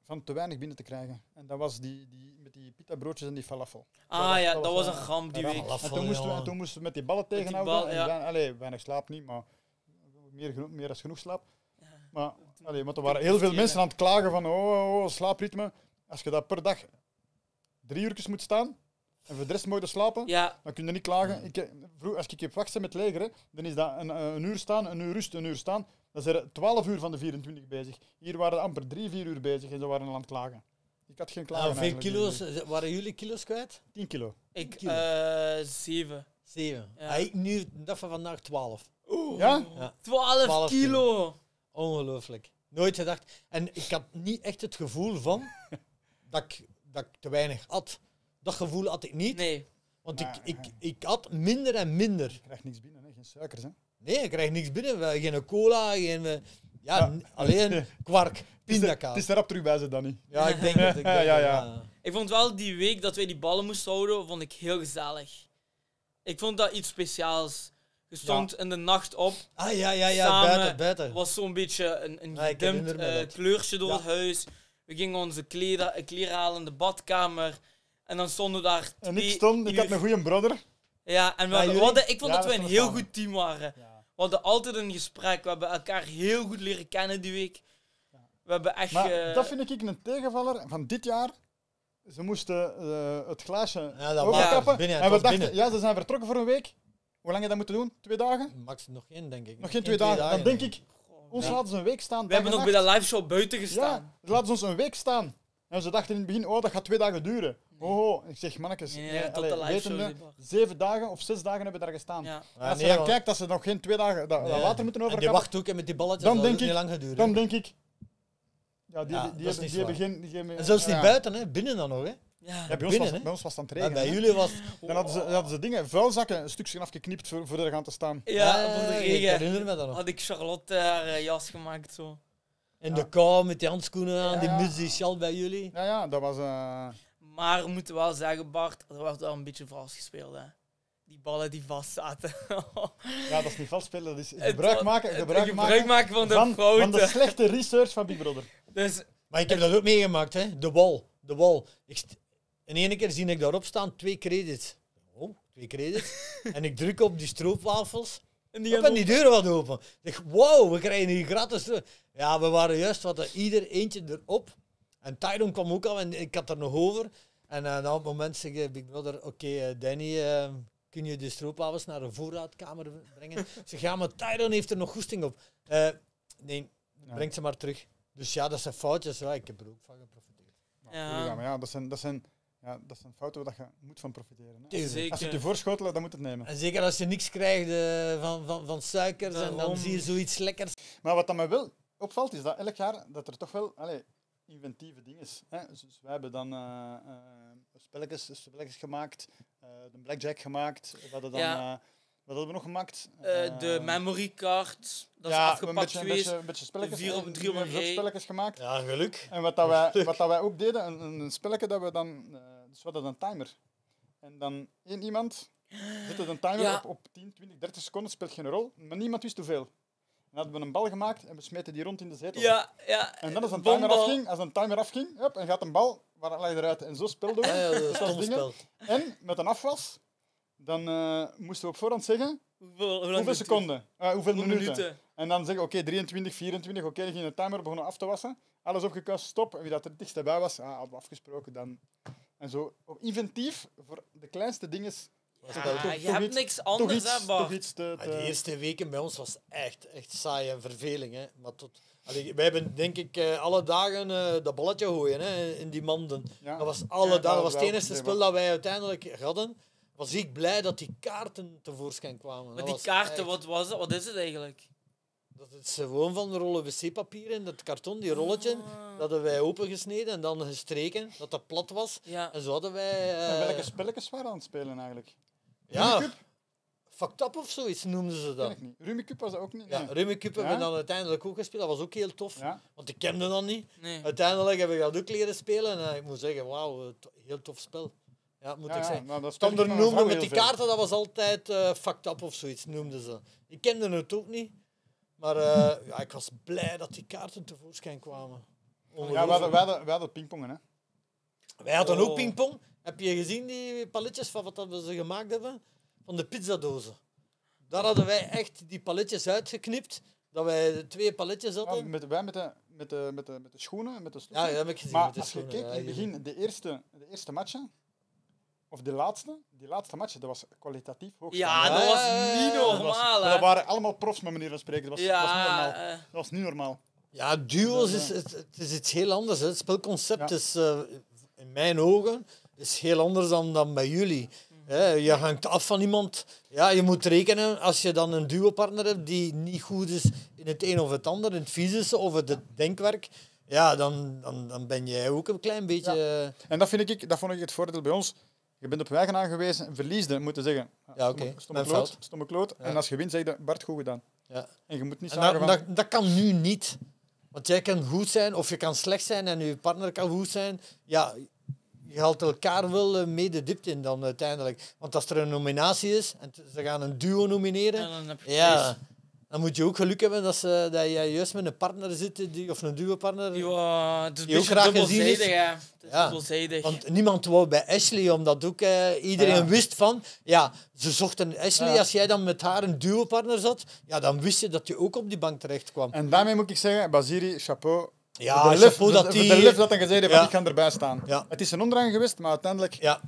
van te weinig binnen te krijgen. En dat was die, die, met die pita broodjes en die falafel. Ah dat was, ja, dat, dat was, was een ramp die week. En toen moesten, we, en toen moesten we met die ballen tegenhouden. Die bal, ja. en dan, allee, weinig slaap niet, maar meer, genoeg, meer als genoeg slaap. Ja. Maar, allee, want er waren heel veel mensen aan het klagen van, oh, oh, slaapritme. Als je dat per dag drie uurtjes moet staan, en voor de rest mogen slapen, ja. dan kun je niet klagen. Ik, vroeg, als ik heb wachten met leger, hè, dan is dat een, een uur staan, een uur rust, een uur staan. Dan zijn er twaalf uur van de vierentwintig bezig. Hier waren er amper drie, vier uur bezig en ze waren al aan het klagen. Ik had geen klagen. Hoeveel nou, kilo's waren jullie kilo's kwijt? Tien kilo. Ik kilo. Uh, zeven. Zeven. Ja. Ah, ik nu, de dag van vandaag, twaalf. Oeh. Ja? Ja. Twaalf, twaalf kilo. kilo. Ongelooflijk. Nooit gedacht. En ik had niet echt het gevoel van dat ik, dat ik te weinig at. Dat gevoel had ik niet. Nee. Want ik, ik, ik at minder en minder. Je krijgt niks binnen, hè? Geen suikers, hè? Nee, je krijgt niks binnen. Geen cola, geen... Ja, ja. alleen kwark, pindakaas. Het is erop terug bij ze, Danny. Ja, ik denk het. Ik, ja, ja, ja. uh... ik vond wel die week dat wij die ballen moesten houden, vond ik heel gezellig. Ik vond dat iets speciaals. Je stond ja. in de nacht op. Ah, ja, ja, ja. Samen buiten, buiten. Was zo'n beetje een, een gedimd ja, uh, kleurtje door ja. het huis. We gingen onze kleren, kleren halen in de badkamer. En dan stonden we daar. En ik stond, ik uur. had een goede brother. Ja, en we hadden, we hadden, ik vond ja, dat wij een heel goed team waren. Ja. We hadden altijd een gesprek, we hebben elkaar heel goed leren kennen die week. We hebben echt. Maar uh... dat vind ik een tegenvaller van dit jaar. Ze moesten uh, het glaasje ja, overkappen. Ja, en we dachten, binnen. ja, ze zijn vertrokken voor een week. Hoe lang heb je dat moeten doen? Twee dagen? Max, nog geen, denk ik. Nog geen twee, twee dagen. dagen. Dan denk ik, ons ja. laten ze een week staan. We hebben nog bij de live show buiten gestaan. Ja, laten ze ons een week staan. En ze dachten in het begin, oh, dat gaat twee dagen duren. Oh, ik zeg, mannetjes, nee, nee, allee, tot de wetende, zeven dagen of zes dagen hebben we daar gestaan. Ja. En als je nee, dan kijkt dat ze nog geen twee dagen dat, nee. dat later moeten overkappen... En die wacht ook en met die balletjes, dan dat denk ik, niet lang geduurd. Dan denk ik... Ja, die, ja, die, die, hebben, die hebben geen... Die hebben, en zelfs ja. niet buiten, hè, binnen dan nog. Hè. Ja, ja, bij, binnen, ons was, bij ons was het aan het regenen. Ja, bij jullie was... Dan hadden ze, hadden ze dingen, vuilzakken, een stukje afgeknipt voor, voor er gaan te staan. Ja, ja, voor de regen. Ik herinner me dat nog. Had ik Charlotte haar uh, jas gemaakt, zo. In ja. de kou, met die handschoenen aan, ja, die ja. muziekschal bij jullie. Ja, ja, dat was... Uh... Maar we moeten wel zeggen, Bart, er werd wel een beetje vals gespeeld. Hè. Die ballen die vast zaten. Ja, dat is niet vals spelen, dat is gebruik maken, gebruik gebruik maken van, de van, van de slechte research van Big Brother. Dus, maar ik heb dat ook meegemaakt, hè? De wal. De wal. Ik in één keer zie ik daarop staan twee credits. Oh, twee credits. En ik druk op die stroopwafels. En die, en die deur wat open. Ik dacht, wow, we krijgen hier gratis. Ja, we waren juist wat ieder eentje erop. En Tyron kwam ook al en ik had er nog over. En uh, op het moment zei Big Brother, oké, okay, Danny, uh, kun je de stroopwafels naar de voorraadkamer brengen? Ik zeg, ja, maar Tyron heeft er nog goesting op. Uh, nee, ja. breng ze maar terug. Dus ja, dat zijn foutjes. Ja, ik heb er ook van geprofiteerd. Ja, ja maar ja, dat zijn, dat zijn, ja, dat zijn fouten waar je moet van profiteren. Hè? Zeker. Als je het je voorschotelt, dan moet het nemen. En zeker als je niks krijgt uh, van, van, van suikers, daarom. En dan zie je zoiets lekkers. Maar wat dat me wel opvalt, is dat elk jaar dat er toch wel... Allez, inventieve dingen. Dus wij hebben dan uh, uh, spelletjes, spelletjes gemaakt, uh, de blackjack gemaakt. We hadden dan, ja. uh, wat hadden we nog gemaakt? Uh, uh, de memory card. Dat ja, is afgepakt een beetje, geweest. Een beetje, een beetje spelletjes, vier op drie spelletjes gemaakt. Ja, geluk. En wat, dat wij, geluk. wat dat wij ook deden, een, een spelletje dat we dan... Uh, dus we hadden een timer. En dan één iemand Zet het een timer ja. op, op tien, twintig, dertig seconden, speelt geen rol, maar niemand wist hoeveel. En hadden we een bal gemaakt en we smeten die rond in de zetel. Ja, ja. En dan als een timer Bombal. afging, als een timer afging, hup, en gaat een bal, waar lag je eruit? En zo speelden we. Ja, ja, dat dat dingen. En met een afwas, dan uh, moesten we op voorhand zeggen hoeveel, hoeveel seconden, uh, hoeveel minuten. minuten. En dan zeggen oké, okay, drieëntwintig, vierentwintig, oké, okay, ging de timer, begonnen af te wassen. Alles opgekast, stop. En wie dat er het dichtst bij was, ah, hadden we afgesproken dan. En zo, inventief, voor de kleinste dingen... Ja, toch, je toch hebt iets, niks anders, iets, hè, Bart? Iets te, te... De eerste weken bij ons was echt, echt saai en verveling. Hè. Maar tot... Allee, wij hebben, denk ik, alle dagen uh, dat balletje gooien hè, in die manden. Ja. Dat was alle ja, dagen. Dat was het enige spel dat wij uiteindelijk hadden. Was ik blij dat die kaarten tevoorschijn kwamen. Maar die kaarten, echt... wat was dat? Wat is het eigenlijk? Dat is gewoon van de rollen wc-papier in dat karton, die rolletje. Dat hadden wij opengesneden en dan gestreken, dat dat plat was. Ja. En zo hadden wij... Uh... En welke spelletjes waren aan het spelen eigenlijk? Ja, fucked-up of zoiets noemden ze dat. Rummikub was dat ook niet. Nee. Ja, Rummikub ja. hebben we dan uiteindelijk ook gespeeld. Dat was ook heel tof, ja. want ik kende dat niet. Nee. Uiteindelijk heb ik dat ook leren spelen en uh, ik moet zeggen, wauw, to heel tof spel. Ja, moet ja, ik zeggen. Ja, dat stond er noemen met die kaarten, dat was altijd uh, fucked-up of zoiets noemden ze. Ik kende het ook niet. Maar uh, ja, ik was blij dat die kaarten tevoorschijn kwamen. Ja, wij hadden, wij hadden, wij hadden pingpongen, hè? Wij hadden oh. ook pingpong. Heb je gezien die paletjes van wat we ze gemaakt hebben? Van de pizzadozen. Daar hadden wij echt die paletjes uitgeknipt. Dat wij twee paletjes hadden. Ja, met, wij met de, met, de, met, de, met de schoenen, met de stokken. Ja, dat heb ik gezien. Maar met de als je keek, in het begin, de eerste, de eerste matchen... Of de laatste, die laatste match, dat was kwalitatief hoog. Ja, dat was niet normaal. Dat, was, dat waren allemaal profs, met manier van spreken. Dat was, ja, was niet normaal. Dat was niet normaal. Ja, duels is, het, het is iets heel anders. Hè. Het spelconcept ja. is, uh, in mijn ogen, is heel anders dan, dan bij jullie. Hè. Je hangt af van iemand. Ja, je moet rekenen, als je dan een duopartner hebt die niet goed is in het een of het ander, in het fysische of het denkwerk... Ja, dan, dan, dan ben jij ook een klein beetje... Ja. En dat, vind ik, dat vond ik het voordeel bij ons... Je bent op wijgen aangewezen en verliesde, moeten zeggen. Ja, oké. Okay. Stomme, stomme, stomme kloot. Ja. En als je wint, zeg je, Bart, goed gedaan. Ja. En je moet niet zagen dat, van... dat, dat kan nu niet. Want jij kan goed zijn of je kan slecht zijn en je partner kan goed zijn. Ja, je haalt elkaar wel mee de diepte in dan uiteindelijk. Want als er een nominatie is en ze gaan een duo nomineren... Ja, dan, ja, dan moet je ook geluk hebben dat, ze, dat je juist met een partner zit die, of een duo-partner... Ja, het is die ook graag gezien is. Ja. Ja, want niemand wou bij Ashley, omdat ook eh, iedereen ja. wist van... Ja, ze zochten Ashley. Ja. Als jij dan met haar een duo-partner zat, ja, dan wist je dat je ook op die bank terecht kwam. En daarmee moet ik zeggen, Basiri, chapeau. Ja, de lef, chapeau dat die... de lef dat hij gezegd heeft, ja. ik ga erbij staan. Ja. Het is een ondergang geweest, maar uiteindelijk... Ja.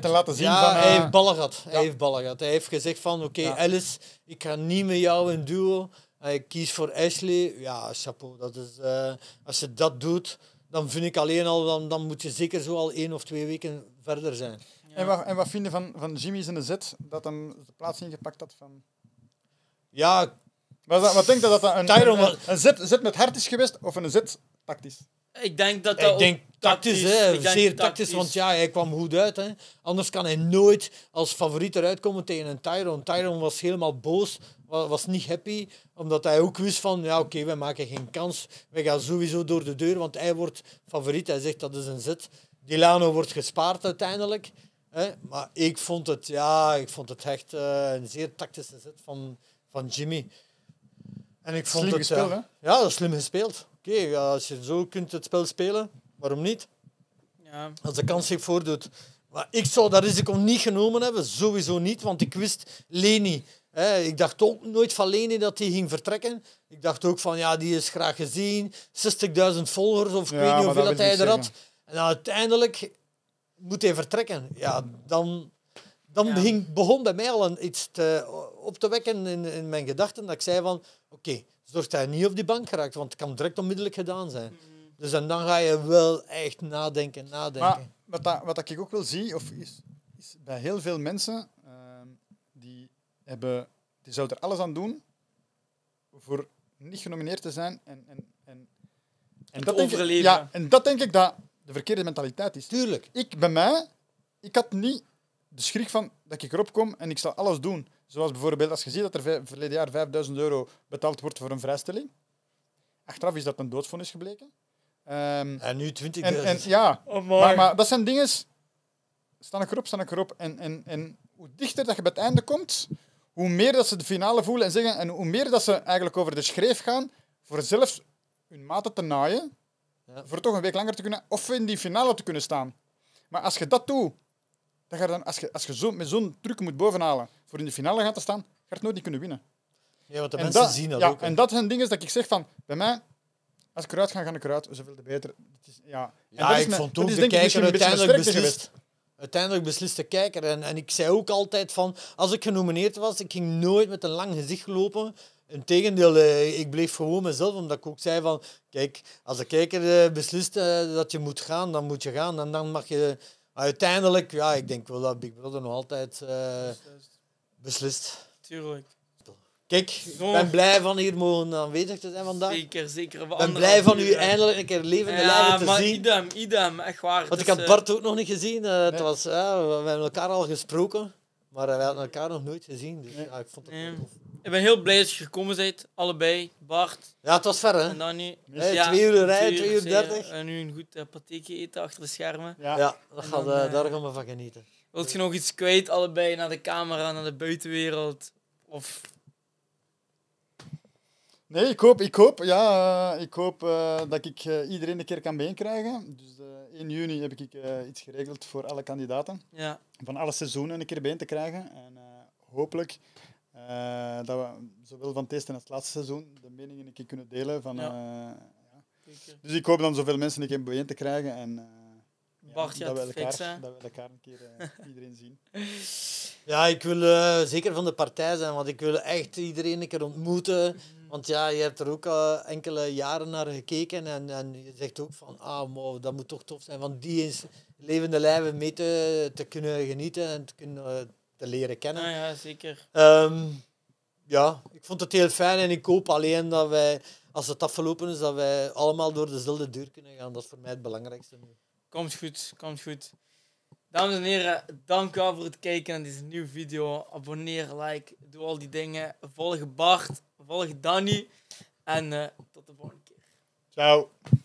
Te laten zien ja, van, uh... hij heeft ballen gehad. Hij ja. heeft ballen gehad. Hij heeft gezegd van, oké, okay, ja. Alice, ik ga niet met jou in duo. Ik kies voor Ashley. Ja, chapeau. Dat is, uh, als je dat doet, dan vind ik alleen al, dan, dan moet je zeker zo al één of twee weken verder zijn. Ja. En, wat, en wat vind je van, van Jimmy's in de zet, dat hem de plaats ingepakt had van... Ja... Wat, wat denk je dat dat een, Tyron, een, een, een zet, zet met hart is geweest of een zet tactisch? Ik denk dat dat ik denk tactisch, tactisch hè, ik denk zeer tactisch, want ja, hij kwam goed uit. Hè. Anders kan hij nooit als favoriet eruit komen tegen een Tyron. Tyron was helemaal boos, was niet happy, omdat hij ook wist van, ja oké, okay, wij maken geen kans, wij gaan sowieso door de deur, want hij wordt favoriet. Hij zegt dat is een zet. Dilano wordt gespaard uiteindelijk, hè. Maar ik vond het, ja, ik vond het echt uh, een zeer tactische zet van, van Jimmy. En ik vond slim het gespeeld, ja, hè? Ja, dat is slim gespeeld. Oké, okay, als je zo kunt het spel spelen, waarom niet? Ja. Als de kans zich voordoet. Maar ik zou dat risico niet genomen hebben, sowieso niet, want ik wist Leni. Hè, ik dacht ook nooit van Leni dat hij ging vertrekken. Ik dacht ook van, ja, die is graag gezien, zestigduizend volgers of ik ja, weet niet hoeveel dat hij er had. En dan uiteindelijk moet hij vertrekken. Ja, dan... Dan ja. ging, begon bij mij al een, iets te, op te wekken in, in mijn gedachten. Dat ik zei van, oké, okay, zorg dat hij niet op die bank geraakt, want het kan direct onmiddellijk gedaan zijn. Mm. Dus en dan ga je wel echt nadenken, nadenken. Maar wat, dat, wat ik ook wel zie, of is, is bij heel veel mensen, uh, die, hebben, die zouden er alles aan doen voor niet genomineerd te zijn. En, en, en, en, dat denk ik, ja, en dat denk ik dat de verkeerde mentaliteit is. Tuurlijk. Ik, bij mij, ik had niet... de schrik van dat ik erop kom en ik zal alles doen. Zoals bijvoorbeeld als je ziet dat er verleden jaar vijfduizend euro betaald wordt voor een vrijstelling. Achteraf is dat een doodvonnis gebleken. Um, en nu twintigduizend. Ja, oh, maar, maar dat zijn dingen... Staan ik erop, staan ik erop. En, en, en hoe dichter dat je bij het einde komt, hoe meer dat ze de finale voelen en zeggen, en hoe meer dat ze eigenlijk over de schreef gaan voor zelfs hun maten te naaien, ja, voor toch een week langer te kunnen, of in die finale te kunnen staan. Maar als je dat doet, dan ga je dan, als je, als je zo, met zo'n truc moet bovenhalen voor in de finale gaan te staan, ga je het nooit niet kunnen winnen. Ja, want de en mensen dat, zien dat ja, ook. En dat zijn dingen dat ik zeg van, bij mij, als ik eruit ga, ga ik eruit, zoveel te beter. Het is, ja, ja ik een, vond ook de kijker uiteindelijk beslist. Uiteindelijk beslist de kijker. En, en ik zei ook altijd van, als ik genomineerd was, ik ging nooit met een lang gezicht lopen. Integendeel, ik bleef gewoon mezelf, omdat ik ook zei van, kijk, als de kijker beslist dat je moet gaan, dan moet je gaan. En dan mag je uiteindelijk, ja, ik denk wel dat Big Brother nog altijd uh, beslist. Tuurlijk. Kijk, ik ben blij van hier mogen aanwezig te zijn vandaag. Zeker, zeker. Ik ben blij van u eindelijk een keer levende lijven te zien. Ja, idem, idem, echt waar. Want ik had Bart ook nog niet gezien. Uh, nee. Het was, ja, we hebben elkaar al gesproken, maar we hadden elkaar nog nooit gezien. Dus, nee. ja, ik vond het nee. tof. Ik ben heel blij dat je gekomen bent, allebei. Bart. Ja, het was ver, hè? En Danny. Hey, ja, twee uur rijden, twee uur dertig. En nu een goed uh, patéke eten achter de schermen. Ja, ja dat gaat, dan, uh, daar gaan we van genieten. Wilt je nog iets kwijt, allebei, naar de camera, naar de buitenwereld? Of... Nee, ik hoop, ik hoop, ja, uh, ik hoop uh, dat ik uh, iedereen een keer kan bijeenkrijgen. Dus uh, één juni heb ik uh, iets geregeld voor alle kandidaten. Ja. Van alle seizoenen een keer bijeen te krijgen. En uh, hopelijk uh, dat we zowel van het eerste als het laatste seizoen de meningen een keer kunnen delen. Van, uh, ja. Ja. Dus ik hoop dan zoveel mensen een keer bijeen te krijgen. En, uh, ja, Bart, dat, we elkaar, fixen. dat we elkaar een keer uh, iedereen zien. Ja, ik wil uh, zeker van de partij zijn, want ik wil echt iedereen een keer ontmoeten. Want ja, je hebt er ook uh, enkele jaren naar gekeken en, en je zegt ook van, ah, wow, dat moet toch tof zijn. Want die is levende lijven mee te, te kunnen genieten en te, kunnen, uh, te leren kennen. Ah, ja, zeker. Um, ja, ik vond het heel fijn en ik hoop alleen dat wij, als het afgelopen is, dat wij allemaal door dezelfde deur kunnen gaan. Dat is voor mij het belangrijkste nu. Komt goed, komt goed. Dames en heren, dank u wel voor het kijken naar deze nieuwe video. Abonneer, like, doe al die dingen. Volg Bart, volg Danny en uh, tot de volgende keer. Ciao.